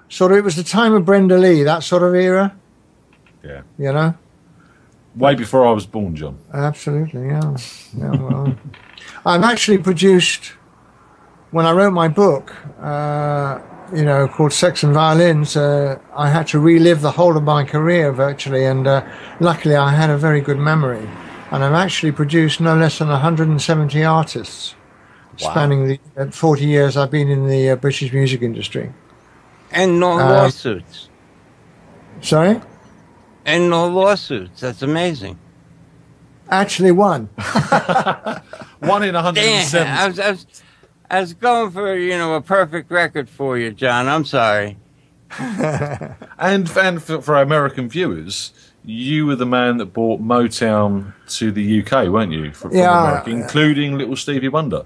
Sort of, it was the time of Brenda Lee, that sort of era. Yeah. You know? Way before I was born, John. Absolutely, yeah. Yeah, well, I've actually produced, when I wrote my book, uh, you know, called Sex and Violins, uh, I had to relive the whole of my career virtually, and uh, luckily I had a very good memory. And I've actually produced no less than one hundred seventy artists. Wow. Spanning the uh, forty years I've been in the uh, British music industry. And no uh, lawsuits. Sorry? And no lawsuits. That's amazing. Actually, one. One in one hundred seven. Damn, I, was, I, was, I was going for, you know, a perfect record for you, John. I'm sorry. and and for, for our American viewers, you were the man that brought Motown to the U K, weren't you? From, yeah. From America, including Little Stevie Wonder.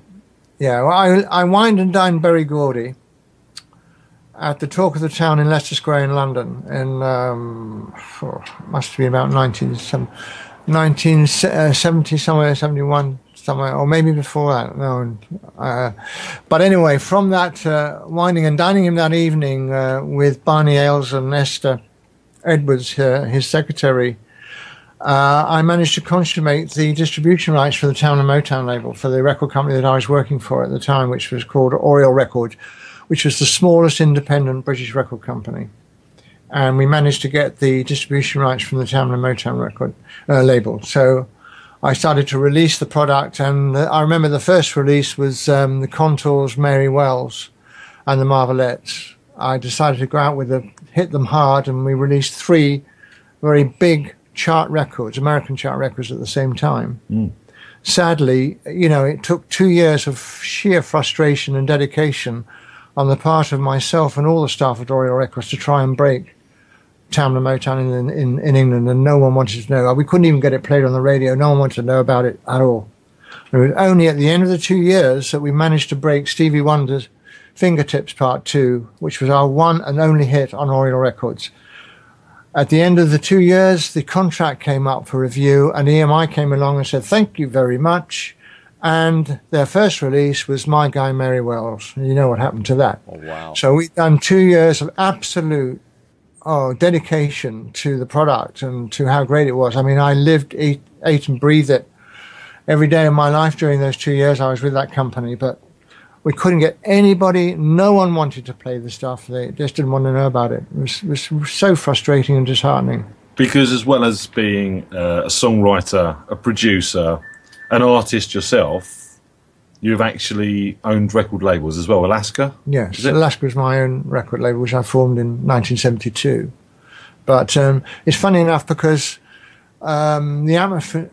Yeah, well, I, I wined and dined Berry Gordy at the Talk of the Town in Leicester Square in London in, um, oh, must have been about nineteen seventy somewhere, seventy-one somewhere, or maybe before that. No, uh, but anyway, from that uh, wining and dining him that evening uh, with Barney Ales and Esther Edwards, uh, his secretary, Uh, I managed to consummate the distribution rights for the Tamla Motown label, for the record company that I was working for at the time, which was called Oriole Records, which was the smallest independent British record company. And we managed to get the distribution rights from the Tamla Motown record uh, label. So I started to release the product, and I remember the first release was um, The Contours, Mary Wells, and The Marvelettes. I decided to go out with them, hit them hard, and we released three very big chart records, American chart records, at the same time. Mm. Sadly, you know, it took two years of sheer frustration and dedication on the part of myself and all the staff at Oriole Records to try and break Tamla Motown in, in, in England, and no one wanted to know. We couldn't even get it played on the radio. No one wanted to know about it at all. And it was only at the end of the two years that we managed to break Stevie Wonder's Fingertips Part two, which was our one and only hit on Oriole Records. At the end of the two years, the contract came up for review, and E M I came along and said, thank you very much. And their first release was My Guy, Mary Wells. You know what happened to that. Oh, wow. So we've done two years of absolute oh, dedication to the product and to how great it was. I mean, I lived, ate, ate and breathed it. Every day of my life during those two years, I was with that company. But we couldn't get anybody. No one wanted to play the stuff. They just didn't want to know about it. It was, it was so frustrating and disheartening. Because as well as being uh, a songwriter, a producer, an artist yourself, you've actually owned record labels as well. Alaska? Yes, Alaska is my own record label, which I formed in nineteen seventy-two. But um, it's funny enough because Um, the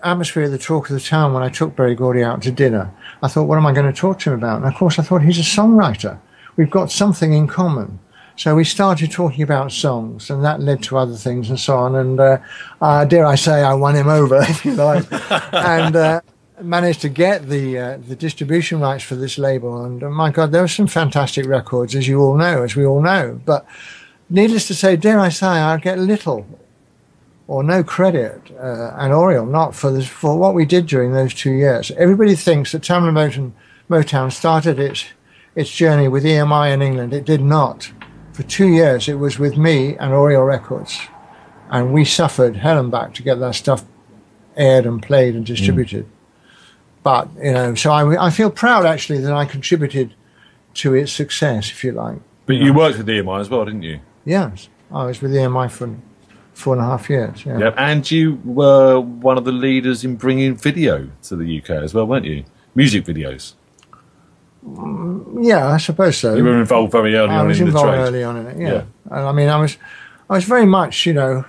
atmosphere of the Talk of the Town, when I took Berry Gordy out to dinner, I thought, what am I going to talk to him about? And of course I thought, he's a songwriter. We've got something in common. So we started talking about songs, and that led to other things and so on. And uh, uh, dare I say, I won him over, if you like, and uh, managed to get the, uh, the distribution rights for this label. And oh my God, there were some fantastic records, as you all know, as we all know. But needless to say, dare I say, I get little or no credit, uh, and Oriole not, for this, for what we did during those two years. Everybody thinks that Tamla Motown, Motown started its, its journey with E M I in England. It did not. For two years, it was with me and Oriole Records, and we suffered hell and back to get that stuff aired and played and distributed. Mm. But, you know, so I, I feel proud, actually, that I contributed to its success, if you like. But you worked with E M I as well, didn't you? Yes. I was with E M I for four and a half years, yeah. Yep. And you were one of the leaders in bringing video to the U K as well, weren't you? Music videos. Mm, yeah, I suppose so. You were involved very early I on in the trade. I was involved early on in it, yeah. yeah. I mean, I was, I was very much, you know,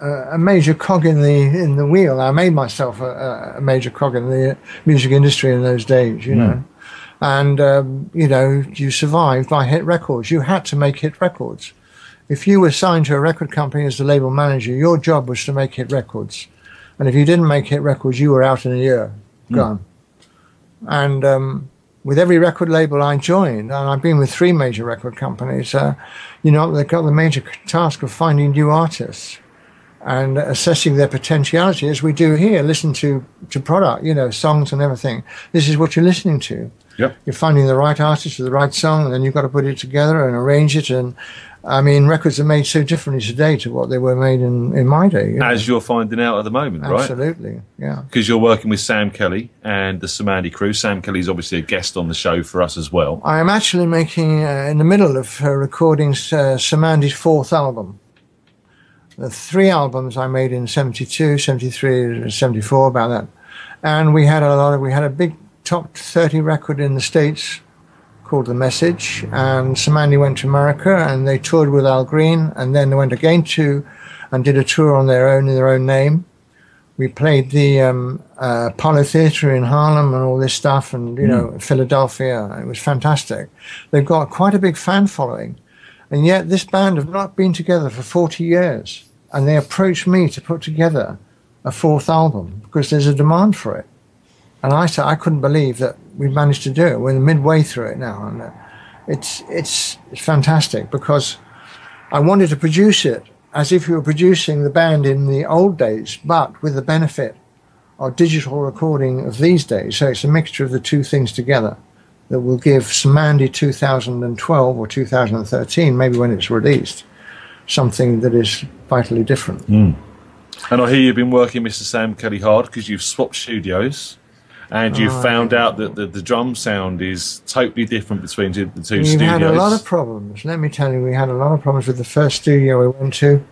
a major cog in the in the wheel. I made myself a, a major cog in the music industry in those days, you mm. know. And, um, you know, you survived by hit records. You had to make hit records. If you were signed to a record company as the label manager, your job was to make hit records. And if you didn't make hit records, you were out in a year, gone. Mm. And um, with every record label I joined, and I've been with three major record companies, uh, you know, they've got the major task of finding new artists and assessing their potentiality, as we do here. Listen to, to product, you know, songs and everything. This is what you're listening to. Yep. You're finding the right artist for the right song, and then you've got to put it together and arrange it. And I mean, records are made so differently today to what they were made in, in my day. You know? As you're finding out at the moment, right? Absolutely, yeah. Because you're working with Sam Kelly and the Cymande crew. Sam Kelly's obviously a guest on the show for us as well. I am actually making, uh, in the middle of uh, recording uh, Cymande's fourth album. The three albums I made in seventy-two, seventy-three, seventy-four, about that. And we had a lot of, we had a big top thirty record in the States, called The Message, and Cymande went to America and they toured with Al Green, and then they went again to and did a tour on their own in their own name. We played the um, uh, Apollo Theatre in Harlem and all this stuff, and you mm. know, Philadelphia. It was fantastic. They've got quite a big fan following, and yet this band have not been together for forty years, and they approached me to put together a fourth album because there's a demand for it. And I said I couldn't believe that we managed to do it. We're midway through it now, and it's it's it's fantastic because I wanted to produce it as if you were producing the band in the old days, but with the benefit of digital recording of these days. So it's a mixture of the two things together that will give Cymande two thousand twelve or two thousand thirteen, maybe when it's released, something that is vitally different. Mm. And I hear you've been working Mister Sam Kelly hard because you've swapped studios. And you oh, found out that the, the drum sound is totally different between the two studios. We had a lot of problems. Let me tell you, we had a lot of problems with the first studio we went to.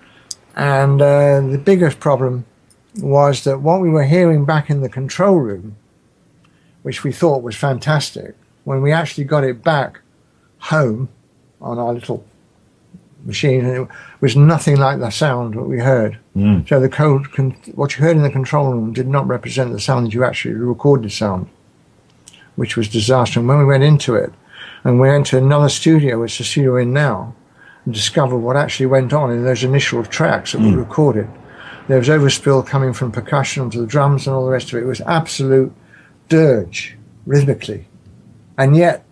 And uh, the biggest problem was that what we were hearing back in the control room, which we thought was fantastic, when we actually got it back home on our little machine, and it was nothing like the sound that we heard. Mm. So the code, con what you heard in the control room did not represent the sound that you actually recorded sound, which was disaster. And when we went into it, and went into another studio, which is the studio we're in now, and discovered what actually went on in those initial tracks that we mm. recorded. There was overspill coming from percussion to the drums and all the rest of it. It was absolute dirge, rhythmically. And yet,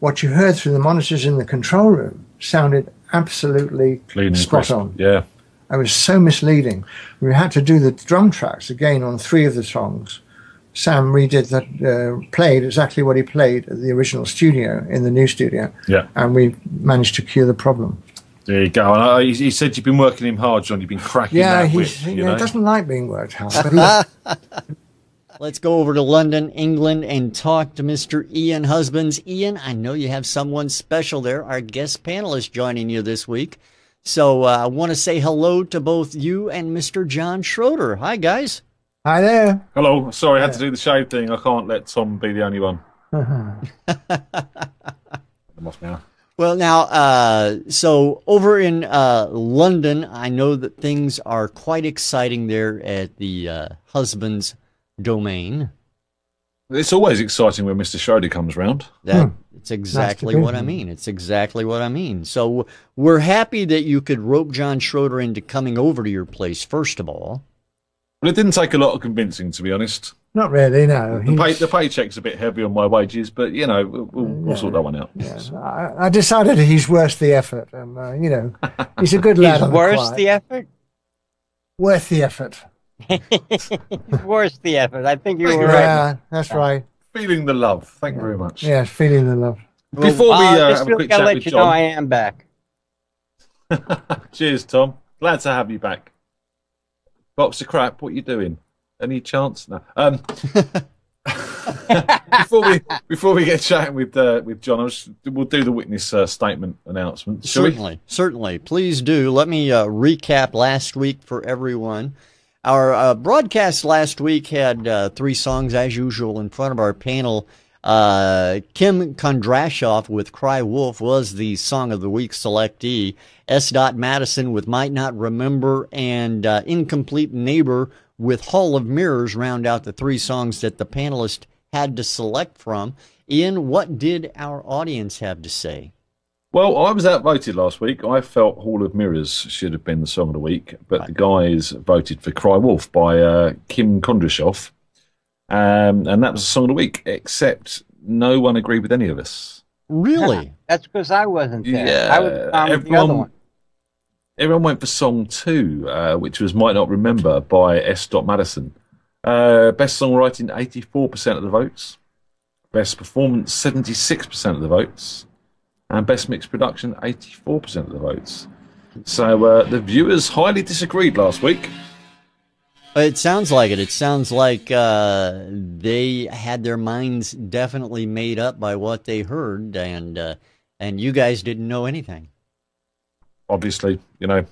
what you heard through the monitors in the control room sounded absolutely clean, spot on. Yeah. It was so misleading. We had to do the drum tracks again on three of the songs. Sam redid that, uh, played exactly what he played at the original studio, in the new studio. Yeah. And we managed to cure the problem. There you go. And I, he said you've been working him hard, John. You've been cracking yeah, that whip. Yeah, you know? He doesn't like being worked hard. But let's go over to London, England, and talk to Mister Ian Husbands. Ian, I know you have someone special there, our guest panelist joining you this week. So uh, I want to say hello to both you and Mister John Schroeder. Hi, guys. Hi there. Hello. Sorry, I had to do the shade thing. I can't let Tom be the only one. I'm off now. Well, now, uh, so over in uh, London, I know that things are quite exciting there at the uh, Husband's Domain. It's always exciting when Mister Schroeder comes round. That, hmm. It's exactly nice what I mean. It's exactly what I mean. So we're happy that you could rope John Schroeder into coming over to your place, first of all. Well, it didn't take a lot of convincing, to be honest. Not really, no. The, pay, the paycheck's a bit heavy on my wages, but, you know, we'll, we'll, yeah, we'll sort that one out. Yeah. I, I decided he's worth the effort, and, uh, you know, he's a good lad. He's worth the effort? Worth the effort. He's worth the effort. I think you were right. Yeah, that's right. Feeling the love. Thank yeah. you very much. Yeah, feeling the love. Before well, we uh, just have a quick chat let with you John. know I am back. Cheers, Tom. Glad to have you back. Box of crap, what are you doing? Any chance? No. Um, before we before we get chatting with uh, with John, I was, we'll do the witness uh, statement announcement. Certainly, we? certainly, please do. Let me uh, recap last week for everyone. Our uh, broadcast last week had uh, three songs, as usual, in front of our panel. Uh, Kim Kondrashov with Cry Wolf was the Song of the Week selectee. S. Dot Madison with Might Not Remember and uh, Incomplete Neighbor with Hall of Mirrors round out the three songs that the panelists had to select from. Ian, what did our audience have to say? Well, I was outvoted last week. I felt Hall of Mirrors should have been the Song of the Week, but right. the guys voted for Cry Wolf by uh, Kim Kondrashov, um, and that was the Song of the Week, except no one agreed with any of us. Really? That's because I wasn't there. Yeah, I was um, everyone, the other one. Everyone went for Song two, uh, which was Might Not Remember by S. Madison. Uh, best songwriting, eighty-four percent of the votes. Best performance, seventy-six percent of the votes. And best mixed production, eighty-four percent of the votes. So uh, the viewers highly disagreed last week. It sounds like it. It sounds like uh, they had their minds definitely made up by what they heard, and uh, and you guys didn't know anything. Obviously, you know,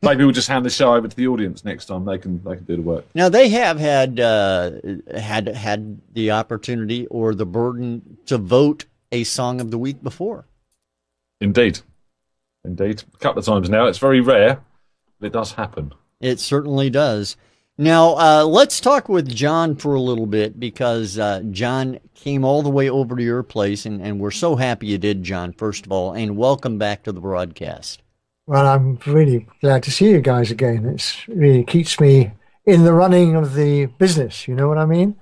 maybe we'll just hand the show over to the audience next time. They can they can do the work. Now they have had uh, had had the opportunity or the burden to vote a song of the week before. Indeed, indeed, a couple of times now. It's very rare, but it does happen. It certainly does. Now uh, let's talk with John for a little bit, because uh, John came all the way over to your place, and and we're so happy you did, John. First of all, and welcome back to the broadcast. Well, I'm really glad to see you guys again. It's really keeps me in the running of the business, you know what I mean?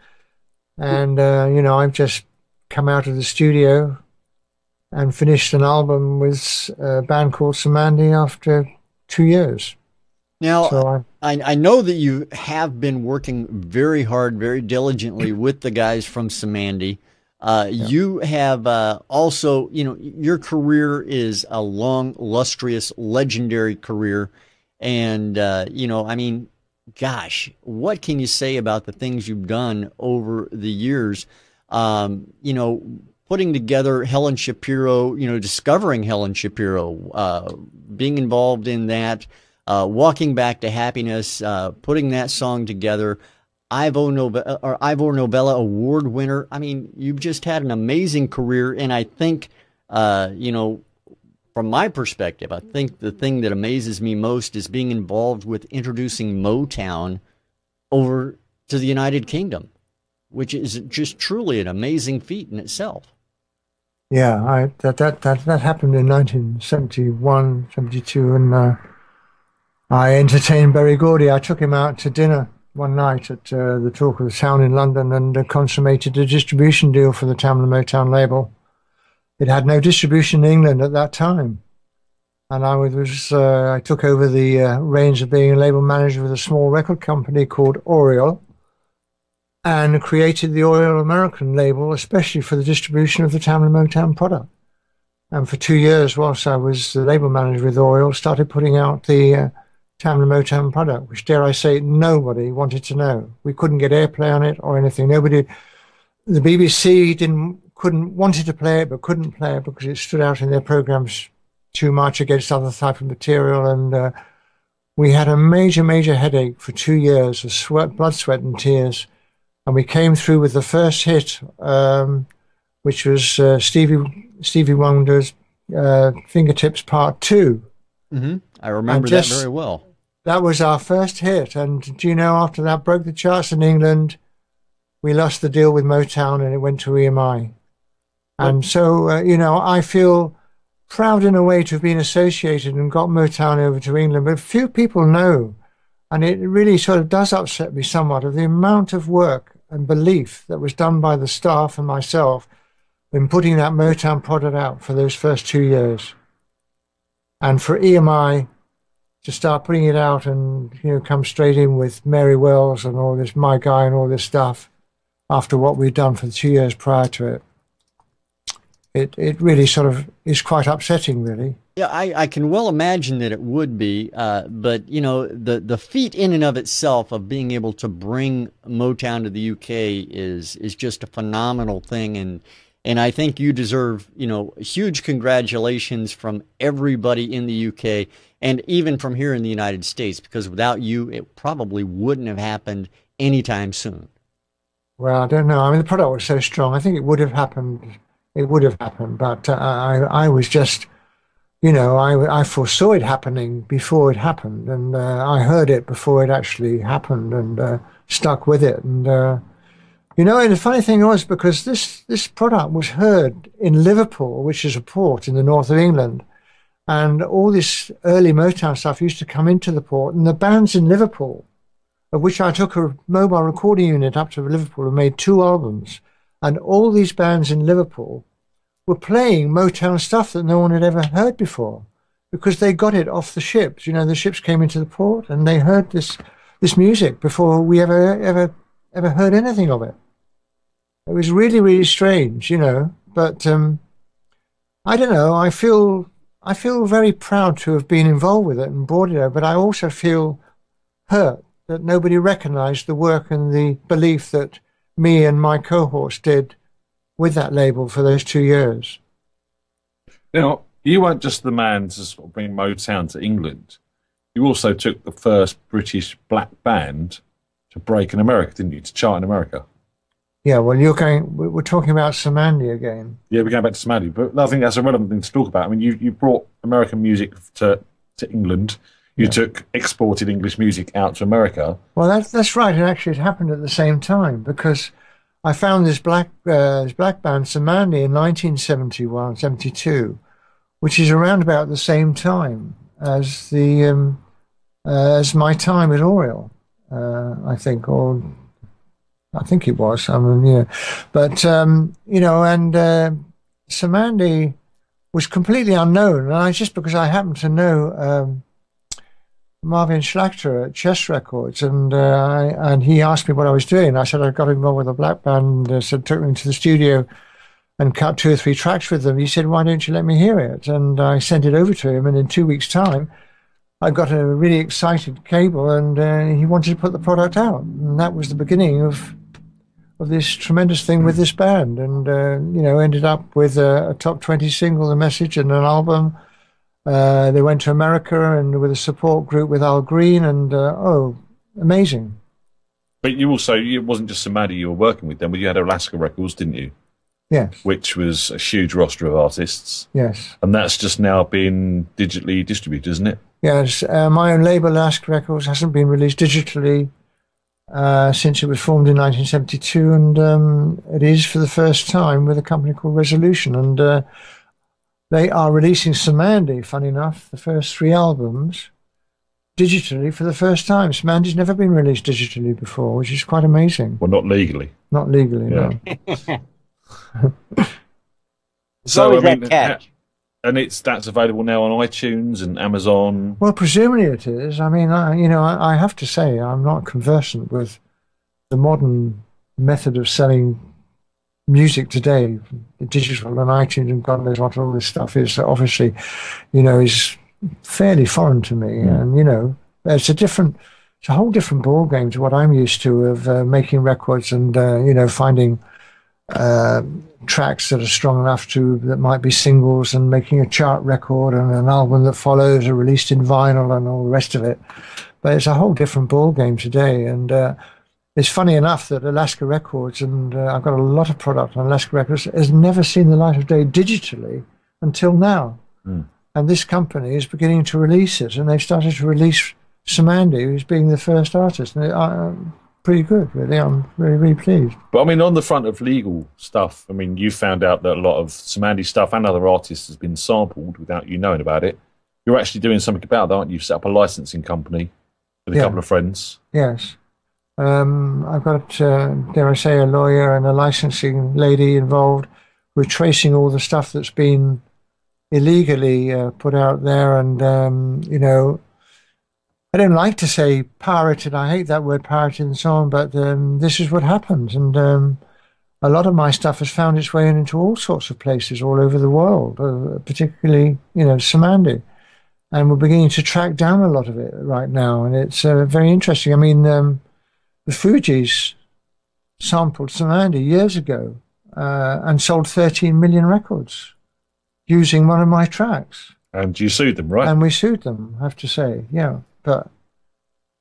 And, uh, you know, I've just come out of the studio and finished an album with a band called Cymande after two years. Now, so I, I, I know that you have been working very hard, very diligently with the guys from Cymande. Uh, yeah. You have uh, also, you know, your career is a long, illustrious, legendary career. And, uh, you know, I mean, gosh, what can you say about the things you've done over the years? Um, you know, putting together Helen Shapiro, you know, discovering Helen Shapiro, uh, being involved in that, uh, Walking Back to Happiness, uh, putting that song together. Ivor Novello, or Ivor Novello Award winner. I mean, you've just had an amazing career, and I think, uh, you know, from my perspective, I think the thing that amazes me most is being involved with introducing Motown over to the United Kingdom, which is just truly an amazing feat in itself. Yeah, I, that, that that that happened in nineteen seventy-one, seventy-two, and uh, I entertained Berry Gordy. I took him out to dinner one night at uh, the Talk of the Town in London, and uh, consummated a distribution deal for the Tamla Motown label. It had no distribution in England at that time, and I was uh, I took over the uh, reins of being a label manager with a small record company called Oriole, and created the Oriole American label, especially for the distribution of the Tamla Motown product. And for two years, whilst I was the label manager with Oriole, started putting out the uh, Tamla Motown product, which, dare I say, nobody wanted to know. We couldn't get airplay on it or anything. Nobody, the B B C didn't, couldn't, wanted to play it, but couldn't play it because it stood out in their programs too much against other type of material. And uh, we had a major, major headache for two years of sweat, blood, sweat, and tears. And we came through with the first hit, um, which was uh, Stevie Stevie Wonder's uh, Fingertips Part two. Mm-hmm. I remember just, that very well. That was our first hit. And do you know, after that broke the charts in England, we lost the deal with Motown and it went to E M I. And so, uh, you know, I feel proud in a way to have been associated and got Motown over to England, but few people know. And it really sort of does upset me somewhat of the amount of work and belief that was done by the staff and myself in putting that Motown product out for those first two years. And for E M I to start putting it out and, you know, come straight in with Mary Wells and all this, my guy and all this stuff after what we'd done for the two years prior to it, it, it really sort of is quite upsetting, really. Yeah, I, I can well imagine that it would be, uh, but, you know, the, the feat in and of itself of being able to bring Motown to the U K is is just a phenomenal thing, and and I think you deserve, you know, huge congratulations from everybody in the U K and even from here in the United States, because without you, it probably wouldn't have happened anytime soon. Well, I don't know. I mean, the product was so strong. I think it would have happened. It would have happened, but uh, I, I was just... You know, I, I foresaw it happening before it happened, and uh, I heard it before it actually happened, and uh, stuck with it. And uh, you know, and the funny thing was, because this this product was heard in Liverpool, which is a port in the north of England, and all this early Motown stuff used to come into the port, and the bands in Liverpool, of which I took a mobile recording unit up to Liverpool and made two albums, and all these bands in Liverpool were playing Motown stuff that no one had ever heard before, because they got it off the ships. You know, the ships came into the port and they heard this this music before we ever ever ever heard anything of it. It was really, really strange, you know. But um, I don't know. I feel I feel very proud to have been involved with it and brought it over. But I also feel hurt that nobody recognised the work and the belief that me and my cohorts did with that label for those two years. Now, you weren't just the man to sort of bring Motown to England. You also took the first British black band to break in America, didn't you? To chart in America. Yeah, well, you're going. We're talking about Cymande again. Yeah, we're going back to Cymande, but I think that's a relevant thing to talk about. I mean, you you brought American music to to England. You yeah. took exported English music out to America. Well, that's that's right, and actually, it happened at the same time, because I found this black uh, this black band Cymande in nineteen seventy-one, seventy-two, which is around about the same time as the um, uh, as my time at Oriole, uh, I think, or I think it was. I mean, yeah, but um, you know, and uh, Cymande was completely unknown, and I just because I happened to know um, Marvin Schlachter at Chess Records, and uh, I, and he asked me what I was doing. I said I got involved with a black band, uh, so took me to the studio and cut two or three tracks with them. He said, "Why don't you let me hear it?" And I sent it over to him, and in two weeks' time, I got a really excited cable, and uh, he wanted to put the product out, and that was the beginning of of this tremendous thing with this band, and uh, you know, ended up with a, a top twenty single, The Message, and an album. Uh, they went to America and with a support group with Al Green, and uh, oh, amazing! But you also, it wasn't just Cymande you were working with them, but you had Alaska Records, didn't you? Yes. Which was a huge roster of artists. Yes. And that's just now been digitally distributed, isn't it? Yes. Uh, my own label, Alaska Records, hasn't been released digitally uh, since it was formed in nineteen seventy-two, and um, it is for the first time with a company called Resolution, and uh, they are releasing Cymande, funny enough, the first three albums digitally for the first time. Cymande's never been released digitally before, which is quite amazing. Well, not legally. Not legally, yeah. No. So, so I mean, that catch. And it's that's available now on iTunes and Amazon. Well, presumably it is. I mean, I, you know, I, I have to say I'm not conversant with the modern method of selling music today, digital and iTunes and God knows what all this stuff is. So obviously, you know, is fairly foreign to me. Mm. And you know, it's a different, it's a whole different ball game to what I'm used to of uh, making records and uh, you know, finding. Uh, tracks that are strong enough to that might be singles, and making a chart record and an album that follows are released in vinyl and all the rest of it. But it's a whole different ball game today, and uh, it's funny enough that Alaska Records, and uh, I've got a lot of product on Alaska Records, has never seen the light of day digitally until now. Mm. And this company is beginning to release it, and they've started to release Cymande, who's being the first artist, and it, uh, pretty good, really. I'm really, really pleased. But I mean, on the front of legal stuff, I mean, you found out that a lot of Cymande stuff and other artists has been sampled without you knowing about it. You're actually doing something about that, aren't you? You've set up a licensing company with a yeah. couple of friends. Yes. Um, I've got, uh, dare I say, a lawyer and a licensing lady involved. We're tracing all the stuff that's been illegally uh, put out there, and, um, you know, I don't like to say pirated, I hate that word pirated and so on, but um, this is what happens, and um, a lot of my stuff has found its way into all sorts of places all over the world, uh, particularly, you know, Cymande, and we're beginning to track down a lot of it right now, and it's uh, very interesting. I mean, um, the Fugees sampled Cymande years ago uh, and sold thirteen million records using one of my tracks. And you sued them, right? And we sued them, I have to say, yeah. But,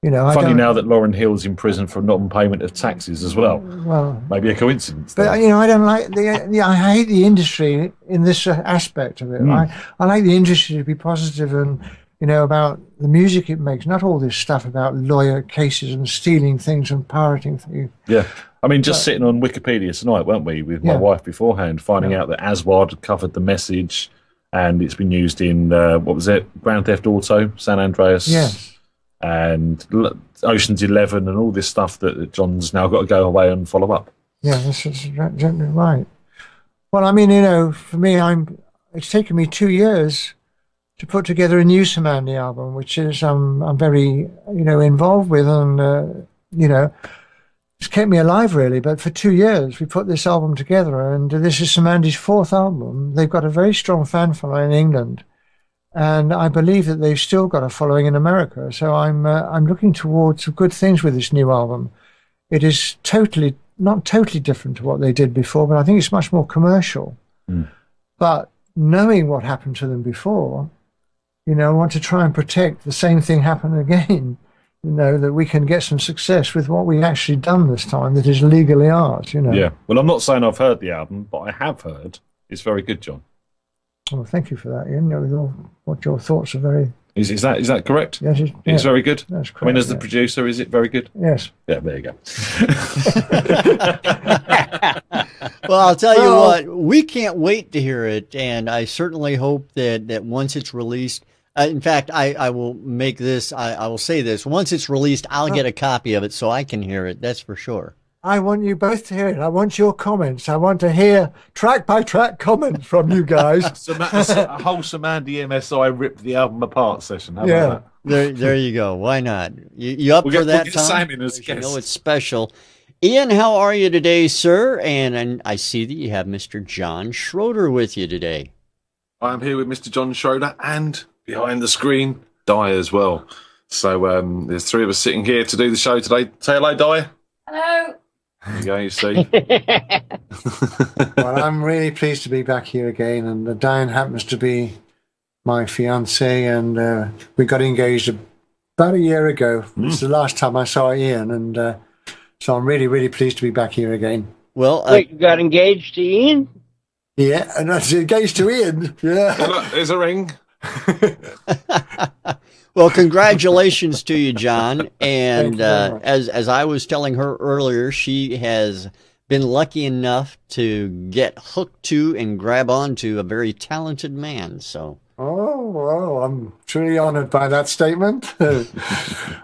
you know, funny I now that Lauren Hill's in prison for not payment of taxes as well. Well, maybe a coincidence. But there. You know, I don't like the. Yeah, I hate the industry in this aspect of it. Mm. I I like the industry to be positive and, you know, about the music it makes, not all this stuff about lawyer cases and stealing things and pirating things. Yeah, I mean, just but, sitting on Wikipedia tonight, weren't we, with my yeah. wife beforehand, finding yeah. out that Aswad had covered The Message, and it's been used in uh, what was it, Grand Theft Auto, San Andreas. Yes. And Ocean's Eleven and all this stuff that John's now got to go away and follow up. Yeah, that's exactly right. Well, I mean, you know, for me, I'm. It's taken me two years to put together a new Cymande album, which is um, I'm very, you know, involved with, and uh, you know, it's kept me alive really. But for two years, we put this album together, and this is Cymande's fourth album. They've got a very strong fan following in England. And I believe that they've still got a following in America. So I'm uh, I'm looking towards good things with this new album. It is totally, not totally different to what they did before, but I think it's much more commercial. Mm. But knowing what happened to them before, you know, I want to try and protect the same thing happen again, you know, that we can get some success with what we've actually done this time that is legally ours, you know. Yeah. Well, I'm not saying I've heard the album, but I have heard it's very good, John. Well, thank you for that, Ian. Your, what your thoughts are very... Is, is, that, is that correct? Yes. It's, yeah. it's very good? That's correct. I mean, as the yeah. producer, is it very good? Yes. Yeah, there you go. Well, I'll tell you oh. what, we can't wait to hear it, and I certainly hope that, that once it's released... Uh, in fact, I, I will make this, I, I will say this, once it's released, I'll oh. get a copy of it so I can hear it, that's for sure. I want you both to hear it. I want your comments. I want to hear track by track comments from you guys. So, a whole Cymande M S I ripped the album apart session. How yeah, about that? There, there you go. Why not? You, you up we'll for get, that? We'll time? Simon as guest. You know it's special. Ian, how are you today, sir? And, and I see that you have Mister John Schroeder with you today. I am here with Mister John Schroeder, and behind the screen, Di as well. So um, there's three of us sitting here to do the show today. Say hello, Di. Hello. There you go, you see. Well, I'm really pleased to be back here again, and uh, Diane happens to be my fiancée, and uh, we got engaged about a year ago. Mm. It's the last time I saw Ian, and uh, so I'm really, really pleased to be back here again. Well, uh, Wait, you got engaged to Ian? Yeah, and that's engaged to Ian. Yeah. Well, look, there's a ring. Well, congratulations to you, John. And uh, as as I was telling her earlier, she has been lucky enough to get hooked to and grab onto a very talented man. So. Oh, well, I'm truly honored by that statement.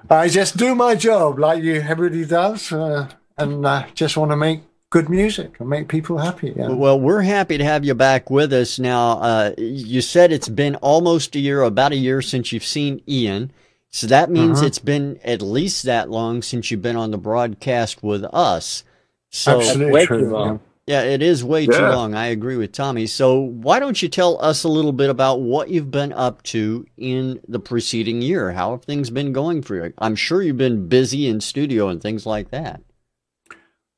I just do my job like you, everybody does, uh, and I just want to make good music and make people happy. Yeah. Well, we're happy to have you back with us. Now, uh, you said it's been almost a year, about a year since you've seen Ian. So that means uh-huh. it's been at least that long since you've been on the broadcast with us. So Absolutely way true, too long. Yeah. Yeah, it is way yeah. too long. I agree with Tommy. So why don't you tell us a little bit about what you've been up to in the preceding year? How have things been going for you? I'm sure you've been busy in studio and things like that.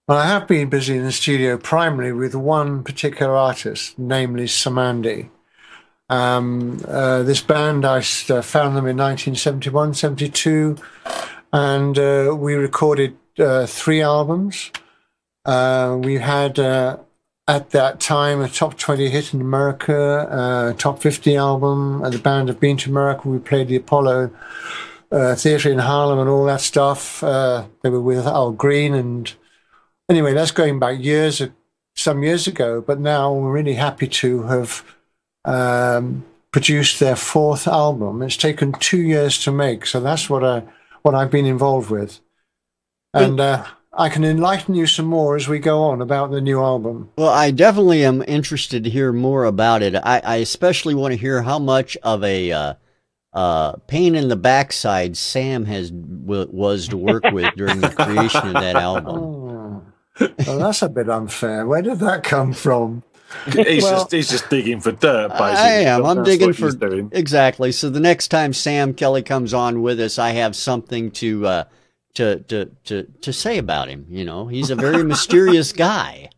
Well, I have been busy in the studio primarily with one particular artist, namely Cymande. Um, uh, this band, I found them in nineteen seventy-one, seventy-two, and uh, we recorded uh, three albums. Uh, we had, uh, at that time, a top twenty hit in America, a uh, top fifty album. The band have been to America. We played the Apollo uh, Theatre in Harlem and all that stuff. Uh, they were with Al Green. And anyway, that's going back years, some years ago. But now we're really happy to have um, produced their fourth album. It's taken two years to make. So that's what, I, what I've been involved with. And... Uh, I can enlighten you some more as we go on about the new album. Well, I definitely am interested to hear more about it. I, I especially want to hear how much of a uh, uh, pain in the backside Sam has w was to work with during the creation of that album. Oh. Well, that's a bit unfair. Where did that come from? He's, well, just, he's just digging for dirt, basically. I am. I'm That's digging for doing. Exactly. So the next time Sam Kelly comes on with us, I have something to... Uh, To, to to to say about him. You know, he's a very mysterious guy.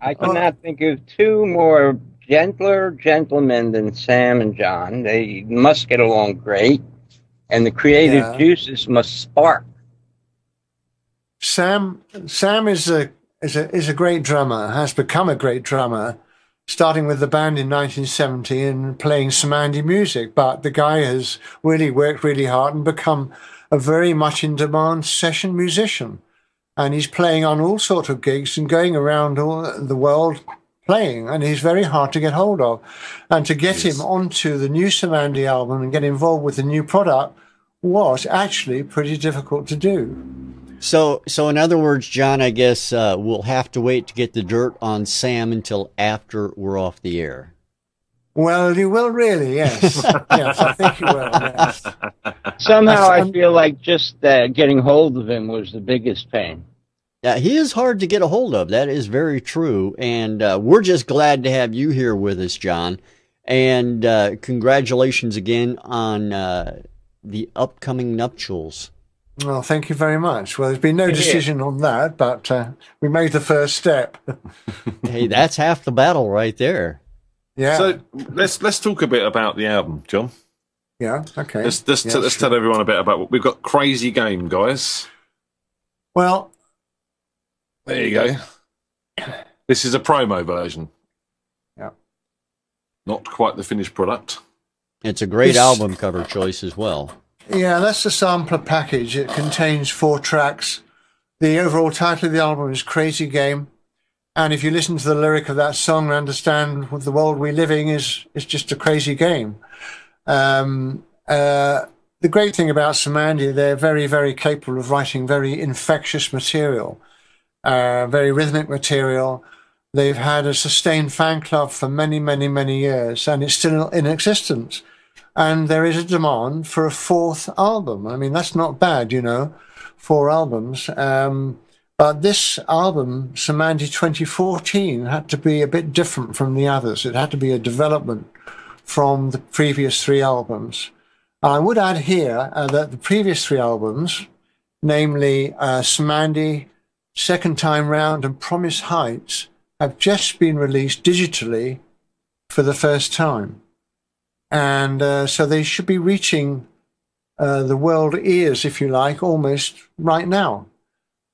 I cannot think of two more gentler gentlemen than Sam and John. They must get along great, and the creative yeah. juices must spark. Sam Sam is a is a is a great drummer. Has become a great drummer, starting with the band in nineteen seventy and playing Cymande music. But the guy has really worked really hard and become a very much in demand session musician, and he's playing on all sorts of gigs and going around all the world playing, and he's very hard to get hold of. And to get yes. him onto the new Cymande album and get involved with the new product was actually pretty difficult to do. So, so in other words, John, I guess uh, we'll have to wait to get the dirt on Sam until after we're off the air. Well, you will really, yes. Yes, I think you will, yes. Somehow I feel like just uh, getting hold of him was the biggest pain. Yeah, he is hard to get a hold of. That is very true. And uh, we're just glad to have you here with us, John. And uh, congratulations again on uh, the upcoming nuptials. Well, thank you very much. Well, there's been no decision on that, but uh, we made the first step. Hey, that's half the battle right there. Yeah. So let's let's talk a bit about the album, John. Yeah. Okay. Let's let's, yeah, let's sure. tell everyone a bit about what we've got. Crazy Game, guys. Well, there you go. This is a promo version. Yeah. Not quite the finished product. It's a great it's, album cover choice as well. Yeah, that's the sampler package. It contains four tracks. The overall title of the album is Crazy Game. And if you listen to the lyric of that song and understand what the world we're living is, it's just a crazy game. Um, uh, the great thing about Cymande, they're very, very capable of writing very infectious material, uh, very rhythmic material. They've had a sustained fan club for many, many, many years, and it's still in existence. And there is a demand for a fourth album. I mean, that's not bad, you know, four albums. Um, But uh, this album, Cymande twenty fourteen, had to be a bit different from the others. It had to be a development from the previous three albums. I would add here uh, that the previous three albums, namely uh, Cymande, Second Time Round and Promise Heights, have just been released digitally for the first time. And uh, so they should be reaching uh, the world ears, if you like, almost right now.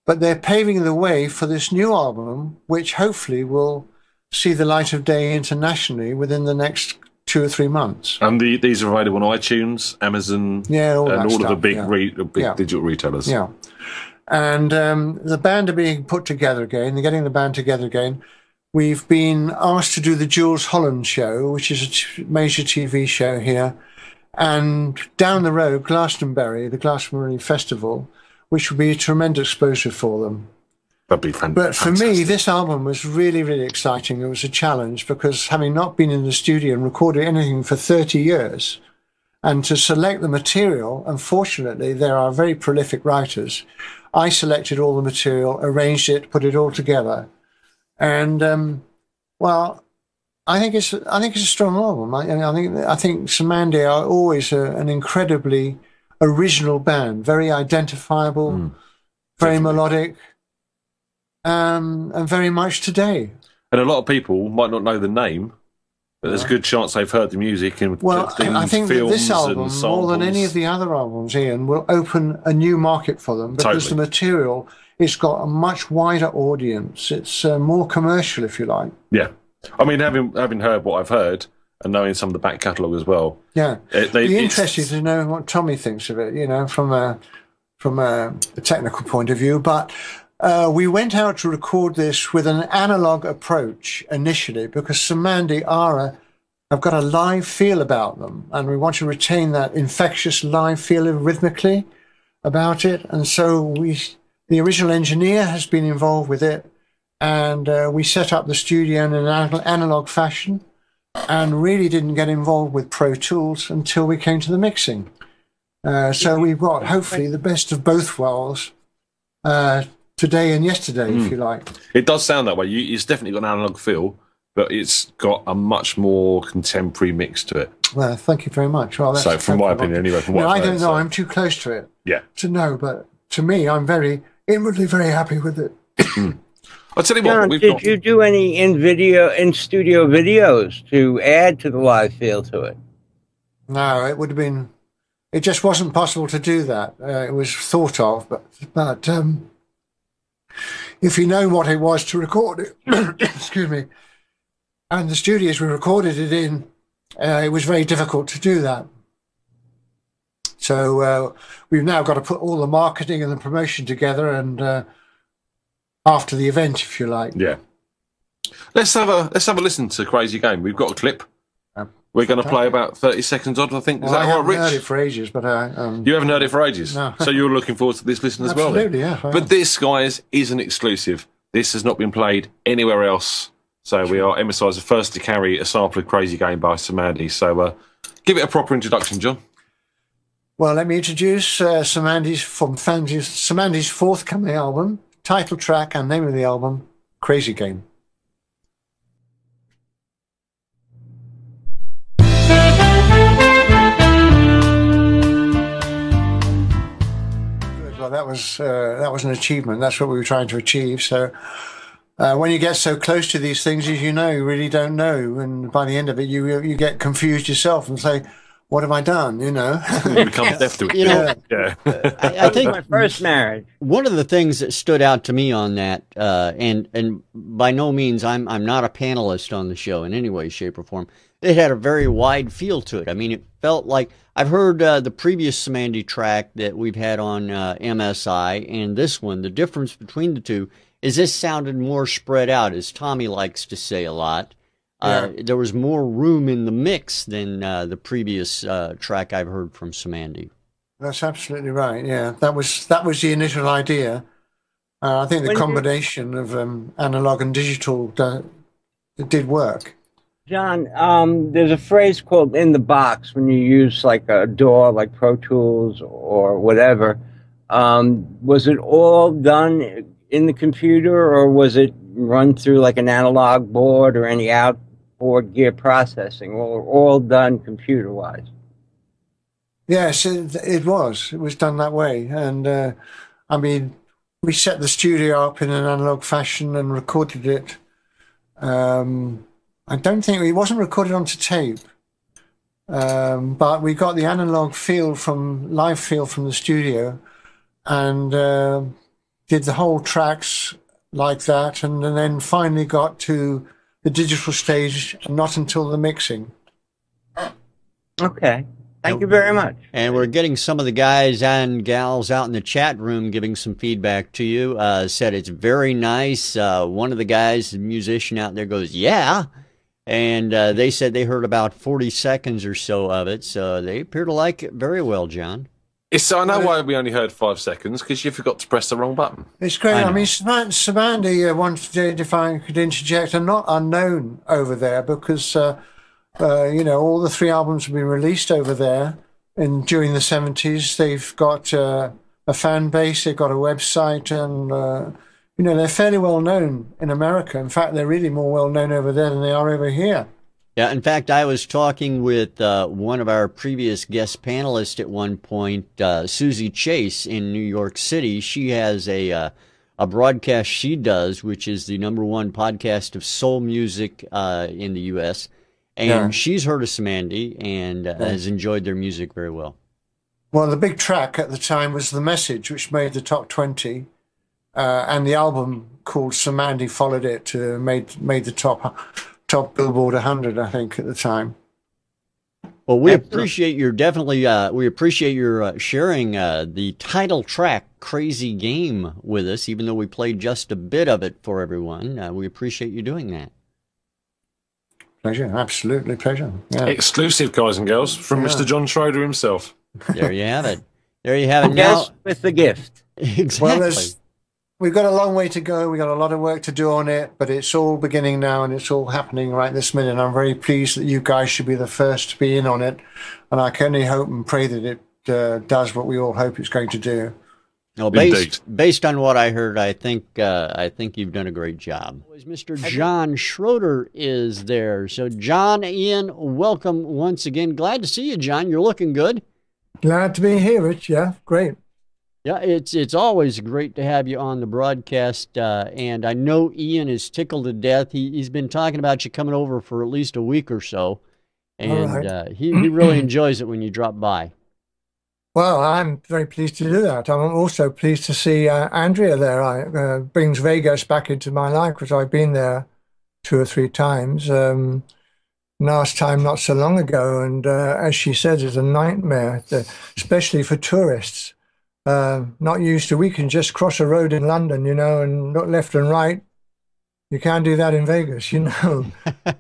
But they're paving the way for this new album, which hopefully will see the light of day internationally within the next two or three months. And the, these are available on iTunes, Amazon, yeah, all and all stuff, of the big, yeah. re, the big yeah. digital retailers. Yeah. And um, the band are being put together again. They're getting the band together again. We've been asked to do the Jules Holland show, which is a t major T V show here. And down the road, Glastonbury, the Glastonbury Festival, which would be a tremendous exposure for them. That'd be fantastic. But for me, this album was really, really exciting. It was a challenge because having not been in the studio and recorded anything for thirty years, and to select the material, unfortunately, there are very prolific writers. I selected all the material, arranged it, put it all together. And um, well, I think it's I think it's a strong album. I, I think I think Cymande are always a, an incredibly original band, very identifiable, mm, very definitely. melodic, um, and very much today. And a lot of people might not know the name, but yeah. there's a good chance they've heard the music and well, in I think films that this album, more than any of the other albums, Ian, will open a new market for them because totally. the material. It's got a much wider audience. It's uh, more commercial, if you like. Yeah. I mean, having having heard what I've heard and knowing some of the back catalogue as well. Yeah. It, they, It'd be interesting to know what Tommy thinks of it, you know, from a, from a, a technical point of view. But uh, we went out to record this with an analogue approach initially because Cymande are have got a live feel about them, and we want to retain that infectious live feel rhythmically about it. And so we... The original engineer has been involved with it, and uh, we set up the studio in an analog fashion and really didn't get involved with Pro Tools until we came to the mixing. Uh, so we've got, hopefully, the best of both worlds uh, today and yesterday, mm. if you like. It does sound that way. You, it's definitely got an analog feel, but it's got a much more contemporary mix to it. Well, thank you very much. Well, that's so, from my opinion, anyway, from what I've heard, I don't know. So. I'm too close to it yeah. to know, but to me, I'm very... inwardly very happy with it. I'll tell you what, John, we've did got... you do any in video in studio videos to add to the live feel to it? No, it would have been. It just wasn't possible to do that. Uh, it was thought of, but but um, if you know what it was to record it, excuse me, and the studios we recorded it in, uh, it was very difficult to do that. So uh, we've now got to put all the marketing and the promotion together, and uh, after the event, if you like. Yeah. Let's have a let's have a listen to Crazy Game. We've got a clip. Um, We're going to play about thirty seconds odd, I think. Is well, that I right, Rich? I haven't heard it for ages, but I, um, you haven't heard it for ages. No. So you're looking forward to this listen as well. Absolutely, yeah. But this, guys, is an exclusive. This has not been played anywhere else. So we are M S I's the first to carry a sample of Crazy Game by Cymande. So uh, give it a proper introduction, John. Well, let me introduce uh, Cymande's from Cymande's forthcoming album, title track and name of the album, Crazy Game. Well, that was uh, that was an achievement. That's what we were trying to achieve. So, uh, when you get so close to these things, as you know, you really don't know, and by the end of it, you you get confused yourself and say, what have I done, you know? You become deaf to it. You know, yeah. I, I think my first marriage. One of the things that stood out to me on that, uh, and and by no means, I'm I'm not a panelist on the show in any way, shape, or form. It had a very wide feel to it. I mean, it felt like I've heard uh, the previous Cymande track that we've had on uh, M S I and this one. The difference between the two is this sounded more spread out, as Tommy likes to say a lot. Uh, yeah. There was more room in the mix than uh, the previous uh, track I've heard from Cymande. That's absolutely right. Yeah, that was that was the initial idea. Uh, I think the when combination of um, analog and digital uh, did work. John, um, there's a phrase called "in the box" when you use like a D A W, like Pro Tools or whatever. Um, was it all done in the computer, or was it run through like an analog board or any out? Or gear processing, or all done computer-wise? Yes, it, it was. It was done that way. And, uh, I mean, we set the studio up in an analog fashion and recorded it. Um, I don't think... It wasn't recorded onto tape. Um, but we got the analog feel from... live feel from the studio and uh, did the whole tracks like that, and, and then finally got to... the digital stage, not until the mixing. Okay. Thank you very much. And we're getting some of the guys and gals out in the chat room giving some feedback to you. Uh, said it's very nice. Uh, one of the guys, the musician out there, goes, yeah. And uh, they said they heard about forty seconds or so of it. So they appear to like it very well, John. It's, I know why we only heard five seconds, because you forgot to press the wrong button. It's great. I, I mean, Cymande uh, wanted if I could interject. I'm not unknown over there because... Uh, Uh, you know, all the three albums have been released over there, and during the seventies, they've got uh, a fan base, they've got a website, and uh, you know, they're fairly well known in America. In fact, they're really more well known over there than they are over here. Yeah, in fact, I was talking with uh, one of our previous guest panelists at one point, uh, Susie Chase in New York City. She has a uh, a broadcast she does, which is the number one podcast of soul music uh, in the U S And yeah. she's heard of Cymande and uh, yeah. has enjoyed their music very well. Well, the big track at the time was The Message, which made the top twenty. Uh, and the album called Cymande followed it, to made made the top, top Billboard one hundred, I think, at the time. Well, we appreciate your definitely, uh, we appreciate your uh, sharing uh, the title track, Crazy Game, with us, even though we played just a bit of it for everyone. Uh, we appreciate you doing that. Pleasure, absolutely pleasure. Yeah. Exclusive, guys and girls, from yeah. Mister John Schroeder himself. There you have it. There you have it. Now with the gift. Exactly. Well, we've got a long way to go. We've got a lot of work to do on it, but it's all beginning now, and it's all happening right this minute. And I'm very pleased that you guys should be the first to be in on it, and I can only hope and pray that it uh, does what we all hope it's going to do. Well, based, based on what I heard, I think uh, I think you've done a great job. Mister John Schroeder is there. So, John, Ian, welcome once again. Glad to see you, John. You're looking good. Glad to be here, Rich. Yeah, great. Yeah, it's it's always great to have you on the broadcast. Uh, and I know Ian is tickled to death. He, he's been talking about you coming over for at least a week or so. And right. uh, he, he really enjoys it when you drop by. Well, I'm very pleased to do that. I'm also pleased to see uh, Andrea there. I, uh, brings Vegas back into my life because I've been there two or three times. Um, last time not so long ago, and uh, as she says, it's a nightmare, especially for tourists. Uh, not used to, we can just cross a road in London, you know, and look left and right. You can't do that in Vegas, you know.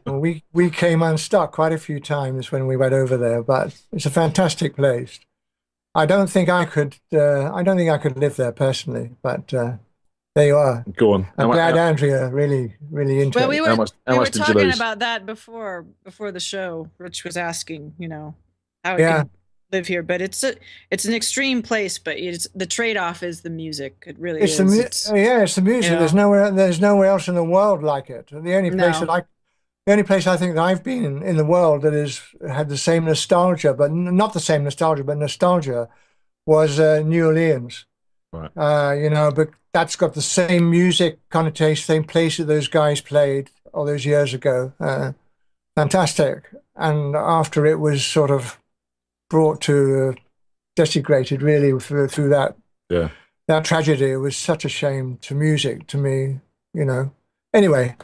we, we came unstuck quite a few times when we went over there, but it's a fantastic place. I don't think I could. Uh, I don't think I could live there personally, but uh, there you are. Go on. I'm how glad much, Andrea really, really into well, we it. Were, how much, how we much were talking about that before before the show. Rich was asking, you know, how we yeah. can live here, but it's a, it's an extreme place. But it's the trade-off is the music. It really it's is. The it's, yeah, it's the music. You know. There's nowhere. There's nowhere else in the world like it. The only place no. that I. The only place I think that I've been in, in the world that has had the same nostalgia, but not the same nostalgia, but nostalgia, was uh, New Orleans. Right. Uh, you know, but that's got the same music connotation, same place that those guys played all those years ago. Uh, fantastic. And after it was sort of brought to, uh, desecrated really through, through that, yeah. that tragedy, it was such a shame to music, to me, you know. Anyway...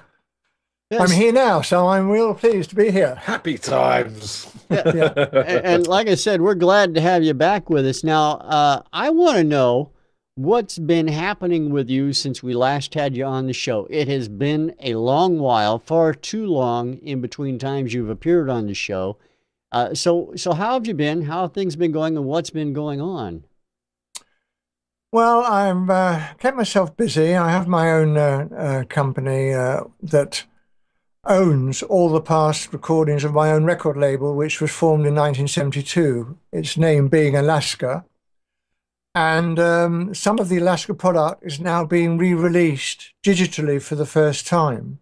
Yes. I'm here now, so I'm real pleased to be here. Happy times. Yeah. yeah. And, and like I said, we're glad to have you back with us. Now, uh, I want to know what's been happening with you since we last had you on the show. It has been a long while, far too long in between times you've appeared on the show. Uh, so, so how have you been? How have things been going, and what's been going on? Well, I've uh, kept myself busy. I have my own uh, uh, company uh, that... owns all the past recordings of my own record label, which was formed in nineteen seventy-two, its name being Alaska. And um, some of the Alaska product is now being re-released digitally for the first time.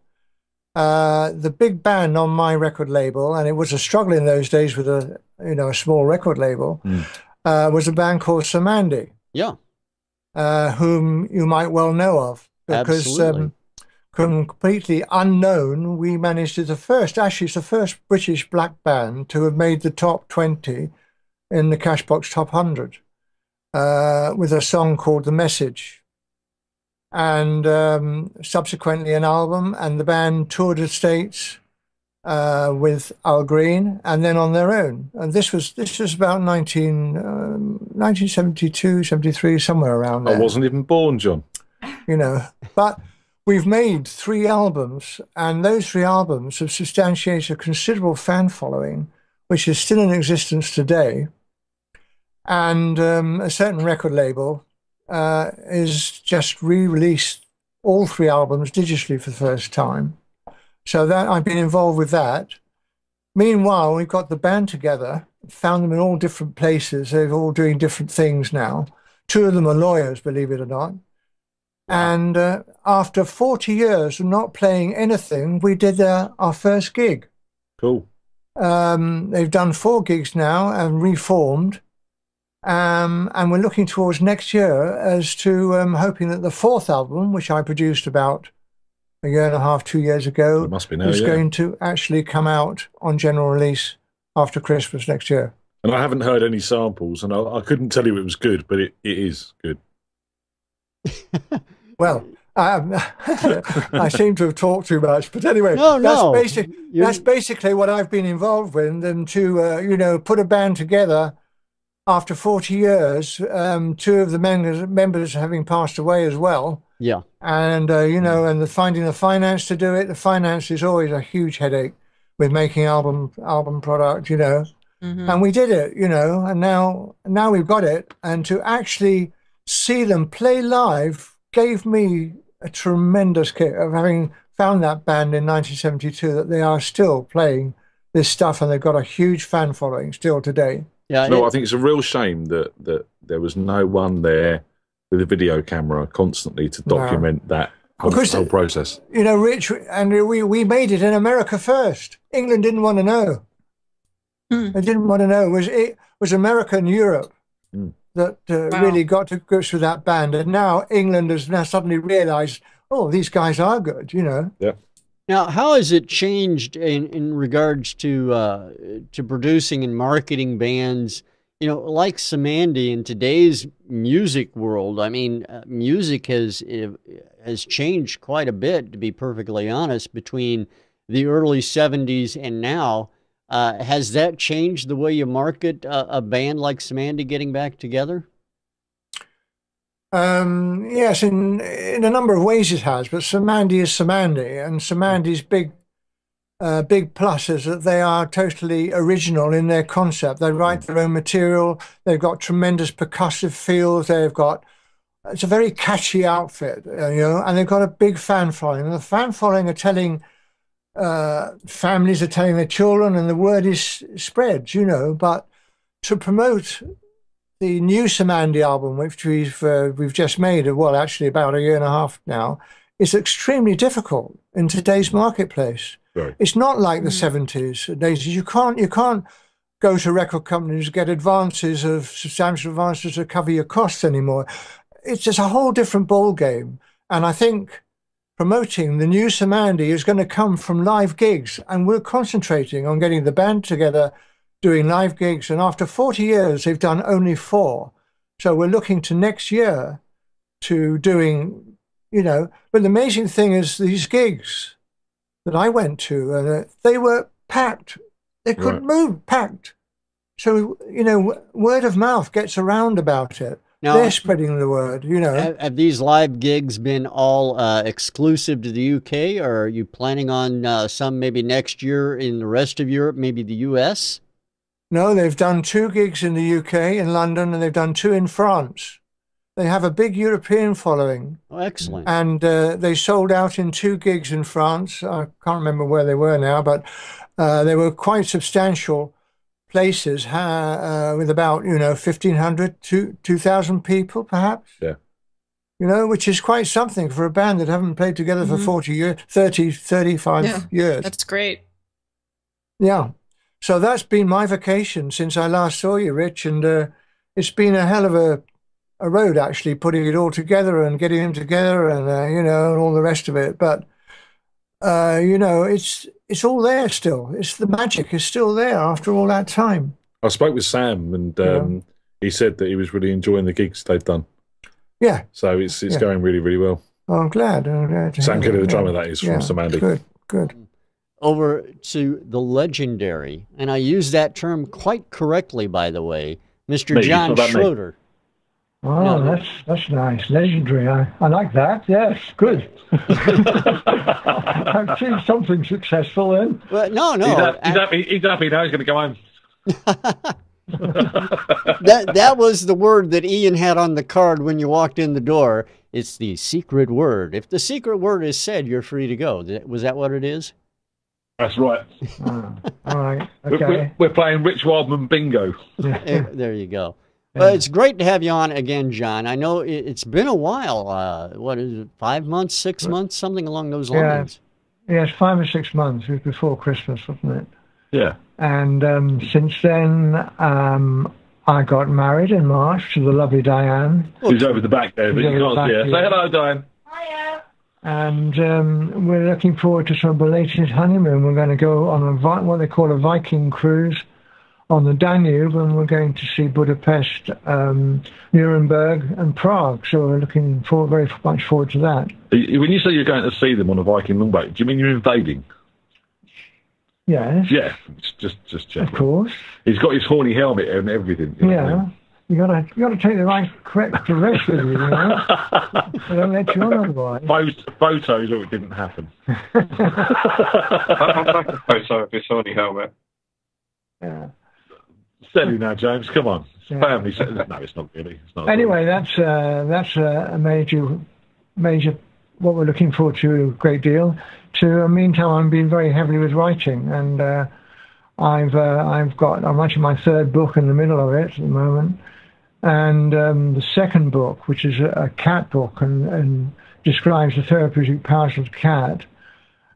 Uh, the big band on my record label, and it was a struggle in those days with a, you know, a small record label, mm. uh, was a band called Cymande, yeah, uh, whom you might well know of. Because, absolutely. Um, completely unknown, we managed to the first, actually it's the first British black band to have made the top twenty in the Cashbox Top one hundred uh, with a song called The Message. And um, subsequently an album, and the band toured the States uh, with Al Green, and then on their own. And this was this was about nineteen seventy-two, seventy-three, somewhere around there. I wasn't even born, John. You know, but we've made three albums, and those three albums have substantiated a considerable fan following, which is still in existence today. And um, a certain record label uh, is just re-released all three albums digitally for the first time. So that I've been involved with that. Meanwhile, we've got the band together, found them in all different places. They're all doing different things now. Two of them are lawyers, believe it or not. And uh, after forty years of not playing anything, we did uh, our first gig. Cool. Um, they've done four gigs now and reformed. Um, and we're looking towards next year as to um, hoping that the fourth album, which I produced about a year and a half, two years ago, must be now, is yeah. going to actually come out on general release after Christmas next year. And I haven't heard any samples, and I, I couldn't tell you it was good, but it, it is good. Well, um, I seem to have talked too much, but anyway, no, no. That's, basic, that's basically what I've been involved with, and to uh, you know, put a band together. After forty years, um, two of the members, members having passed away as well. Yeah. And, uh, you know, and the finding the finance to do it, the finance is always a huge headache with making album album product, you know. Mm-hmm. And we did it, you know, and now, now we've got it. And to actually see them play live gave me a tremendous kick of having found that band in nineteen seventy-two, that they are still playing this stuff and they've got a huge fan following still today. Yeah, no, I think it's a real shame that, that there was no one there with a video camera constantly to document no. that whole, because, whole process. You know, Rich, and we, we made it in America first. England didn't want to know. Mm. They didn't want to know. It was, it was America and Europe mm. that uh, wow. really got to grips with that band. And now England has now suddenly realised, oh, these guys are good, you know. Yeah. Now, how has it changed in, in regards to uh, to producing and marketing bands, you know, like Cymande in today's music world? I mean, uh, music has has changed quite a bit, to be perfectly honest, between the early seventies and now. Uh, has that changed the way you market a, a band like Cymande getting back together? Um, yes, in in a number of ways it has, but Cymande is Cymande, and Cymande's big uh, big plus is that they are totally original in their concept. They write their own material. They've got tremendous percussive feels. They've got it's a very catchy outfit, you know, and they've got a big fan following. And the fan following are telling uh, families are telling their children, and the word is spreads, you know. But to promote the new Cymande album, which we've uh, we've just made, well, actually about a year and a half now, is extremely difficult in today's marketplace. Right. It's not like the seventies and eighties. You can't you can't go to record companies and get advances of substantial advances to cover your costs anymore. It's just a whole different ball game. And I think promoting the new Cymande is going to come from live gigs, and we're concentrating on getting the band together, doing live gigs, and after forty years, they've done only four. So we're looking to next year to doing, you know, but the amazing thing is these gigs that I went to, uh, they were packed. They couldn't right. move, packed. So, you know, word of mouth gets around about it. Now, they're spreading the word, you know. Have, have these live gigs been all uh, exclusive to the U K, or are you planning on uh, some maybe next year in the rest of Europe, maybe the U S? No, they've done two gigs in the U K, in London, and they've done two in France. They have a big European following. Oh, excellent. And uh, they sold out in two gigs in France. I can't remember where they were now, but uh, they were quite substantial places uh, with about, you know, fifteen hundred to two thousand people, perhaps. Yeah. You know, which is quite something for a band that haven't played together mm-hmm. for forty years, thirty, thirty-five yeah, years. That's great. Yeah. So that's been my vacation since I last saw you, Rich, and uh, it's been a hell of a, a road, actually, putting it all together and getting them together and, uh, you know, and all the rest of it. But, uh, you know, it's it's all there still. It's the magic is still there after all that time. I spoke with Sam, and um, yeah. he said that he was really enjoying the gigs they've done. Yeah. So it's it's yeah. going really, really well. Oh, I'm glad. I'm glad Sam Kelly, the drummer, that is, yeah. from Cymande. Good, good. over to the legendary, and I use that term quite correctly, by the way, Mister Maybe John Schroeder. Oh, no. that's that's nice. Legendary. I, I like that. Yes, good. I've seen something successful then. Well, no, no. He's happy, I, he's, happy, he's happy now. He's going to go home. that, that was the word that Ian had on the card when you walked in the door. It's the secret word. If the secret word is said, you're free to go. Was that what it is? That's right. Oh, all right. Okay. We're, we're playing Rich Wildman bingo. There you go. Well, it's great to have you on again, John. I know it's been a while. Uh, what is it, five months, six months, something along those lines? Yeah, yeah, it's five or six months. It was before Christmas, wasn't it? Yeah. And um, since then, um, I got married in March to the lovely Diane. Who's over the back there, but you can't see her. Say hello, Diane. Hiya. And um, we're looking forward to some belated honeymoon. We're going to go on a vi what they call a Viking cruise on the Danube, and we're going to see Budapest, um, Nuremberg and Prague, so we're looking forward, very much forward to that. When you say you're going to see them on a Viking longboat, do you mean you're invading? Yes. Yeah, just, just check. Of course. He's got his horny helmet and everything. You know yeah. What I mean? You gotta, you gotta take the right, correct direction, you know. I don't let you on otherwise. Photos, or it didn't happen. I don't like a photo of his horny helmet. Yeah. Steady now, James. Come on, it's yeah. family. No, it's not really. It's not anyway, that's uh, that's a major, major. What we're looking forward to a great deal. To uh, meantime, I'm being very heavily with writing, and uh, I've uh, I've got I'm writing my third book in the middle of it at the moment, and um, the second book, which is a, a cat book and, and describes the therapeutic powers of the cat.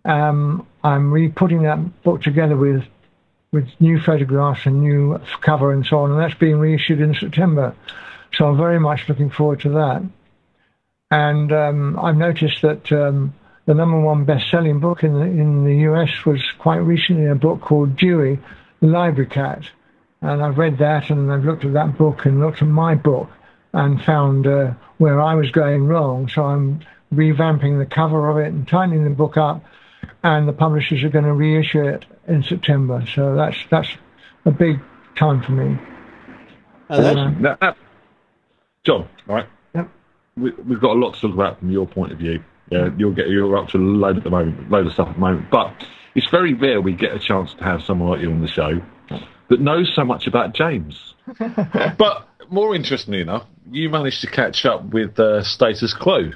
Um, I'm re-putting that book together with. with new photographs and new cover and so on, and that's being reissued in September. So I'm very much looking forward to that. And um, I've noticed that um, the number one best-selling book in the, in the U S was quite recently a book called Dewey, The Library Cat. And I've read that, and I've looked at that book and looked at my book and found uh, where I was going wrong. So I'm revamping the cover of it and tightening the book up, and the publishers are going to reissue it in September, so that's that's a big time for me. Oh, that's, um, that, that, John, right? Yep. We, we've got a lot to talk about from your point of view. Yeah, you'll get you're up to a load at the moment, load of stuff at the moment. But it's very rare we get a chance to have someone like you on the show that knows so much about James. But more interestingly enough, you managed to catch up with uh, Status Quo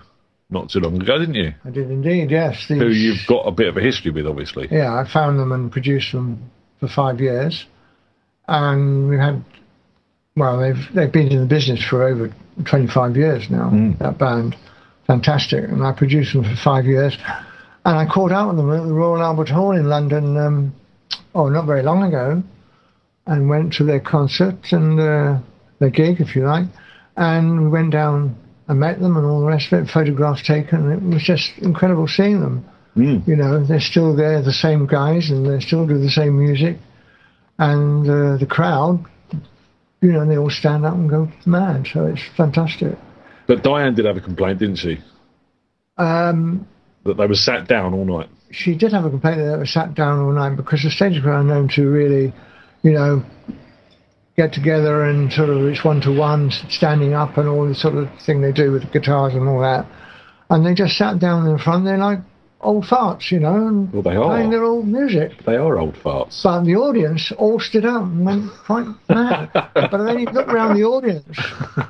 not too long ago, didn't you? I did indeed, yes. These, who you've got a bit of a history with, obviously. Yeah, I found them and produced them for five years. And we had, well, they've, they've been in the business for over twenty-five years now, mm. that band. Fantastic. And I produced them for five years. And I caught up with them at the Royal Albert Hall in London, um, oh, not very long ago, and went to their concert and uh, their gig, if you like, and we went down. I met them and all the rest of it, photographs taken, and it was just incredible seeing them. Mm. You know, they're still there, the same guys, and they still do the same music. And uh, the crowd, you know, they all stand up and go mad, so it's fantastic. But Diane did have a complaint, didn't she? Um, that they were sat down all night. She did have a complaint that they were sat down all night, because the stages were known to really, you know, get together and sort of it's one-to-one, standing up and all the sort of thing they do with the guitars and all that. And they just sat down in front, they're like old farts, you know, and well, they are. Playing their old music. They are old farts. But the audience all stood up and went quite mad. But then you look around the audience,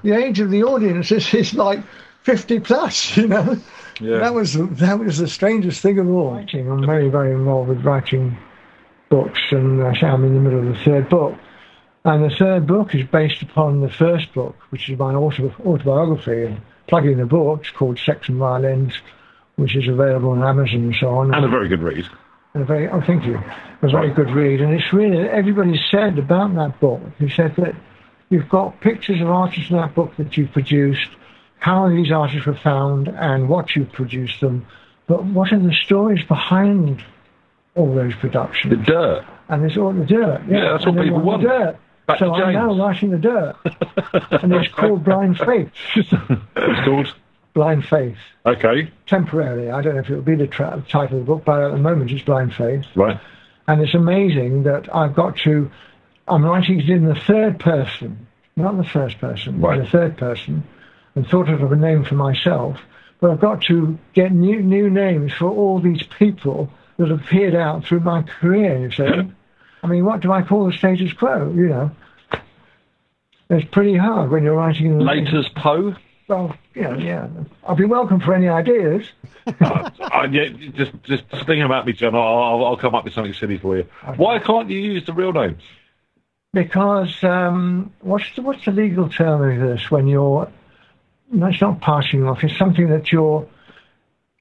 the age of the audience is, is like fifty plus, you know. Yeah. That was, that was the strangest thing of all. I'm very, very involved with writing books, and uh, I'm in the middle of the third book. And the third book is based upon the first book, which is my autobiography, and plugging the book, it's called Sex and Violins, which is available on Amazon and so on. And a very good read. And a very, oh, thank you. A very good read. And it's really, everybody said about that book, they said that you've got pictures of artists in that book that you've produced, how these artists were found and what you produced them, but what are the stories behind all those productions? The dirt. And it's all the dirt. Yeah, yeah that's and what people want. want. Back so I'm now writing the dirt, and it's called Blind Faith. It's called Blind Faith. Okay. Temporarily. I don't know if it'll be the tra title of the book, but at the moment it's Blind Faith. Right. And it's amazing that I've got to... I'm writing it in the third person, not the first person, right. but the third person, and thought of a name for myself. But I've got to get new new names for all these people that have peered out through my career, you see. I mean, what do I call the status quo, you know? It's pretty hard when you're writing... Latest Poe? Well, yeah, yeah. I'll be welcome for any ideas. uh, I, yeah, just, just sting them at me, John. I'll, I'll come up with something silly for you. Okay. Why can't you use the real names? Because, um, what's the, what's the legal term of this when you're... No, it's not passing off. It's something that you're...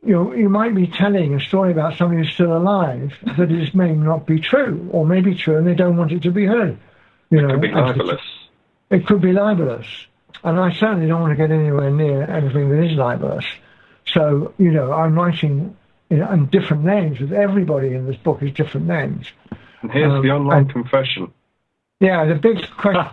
You you might be telling a story about somebody who's still alive that is may not be true, or may be true, and they don't want it to be heard. You it know, could be libelous. It could be libelous, and I certainly don't want to get anywhere near anything that is libelous. So you know, I'm writing in you know, different names. With everybody in this book is different names. And here's um, the online and, confession. Yeah, the big question.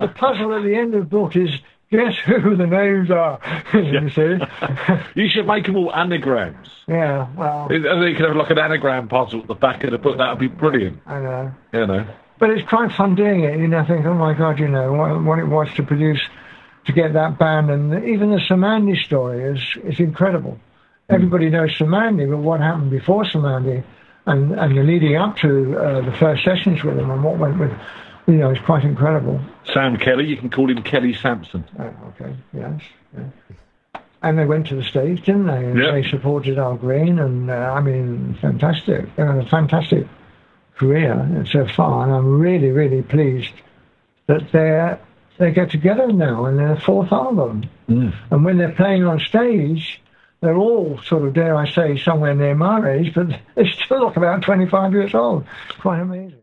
The puzzle at the end of the book is. Guess who the names are, you see? You should make them all anagrams. Yeah, well... And then you could have like an anagram puzzle at the back of the book. That would be brilliant. I know. You know. But it's quite fun doing it, you know, I think, oh my God, you know, what, what it was to produce, to get that band, and even the Cymande story is, is incredible. Mm. Everybody knows Cymande, but what happened before Cymande, and, and the leading up to uh, the first sessions with them, and what went with... You know, it's quite incredible. Sam Kelly, you can call him Kelly Sampson. Oh, okay, yes. Yeah. And they went to the States, didn't they? And yep. They supported Al Green, and uh, I mean, fantastic. They had a fantastic career so far, and I'm really, really pleased that they're, they get together now in their fourth album. Mm. And when they're playing on stage, they're all sort of, dare I say, somewhere near my age, but they still look about twenty-five years old. Quite amazing.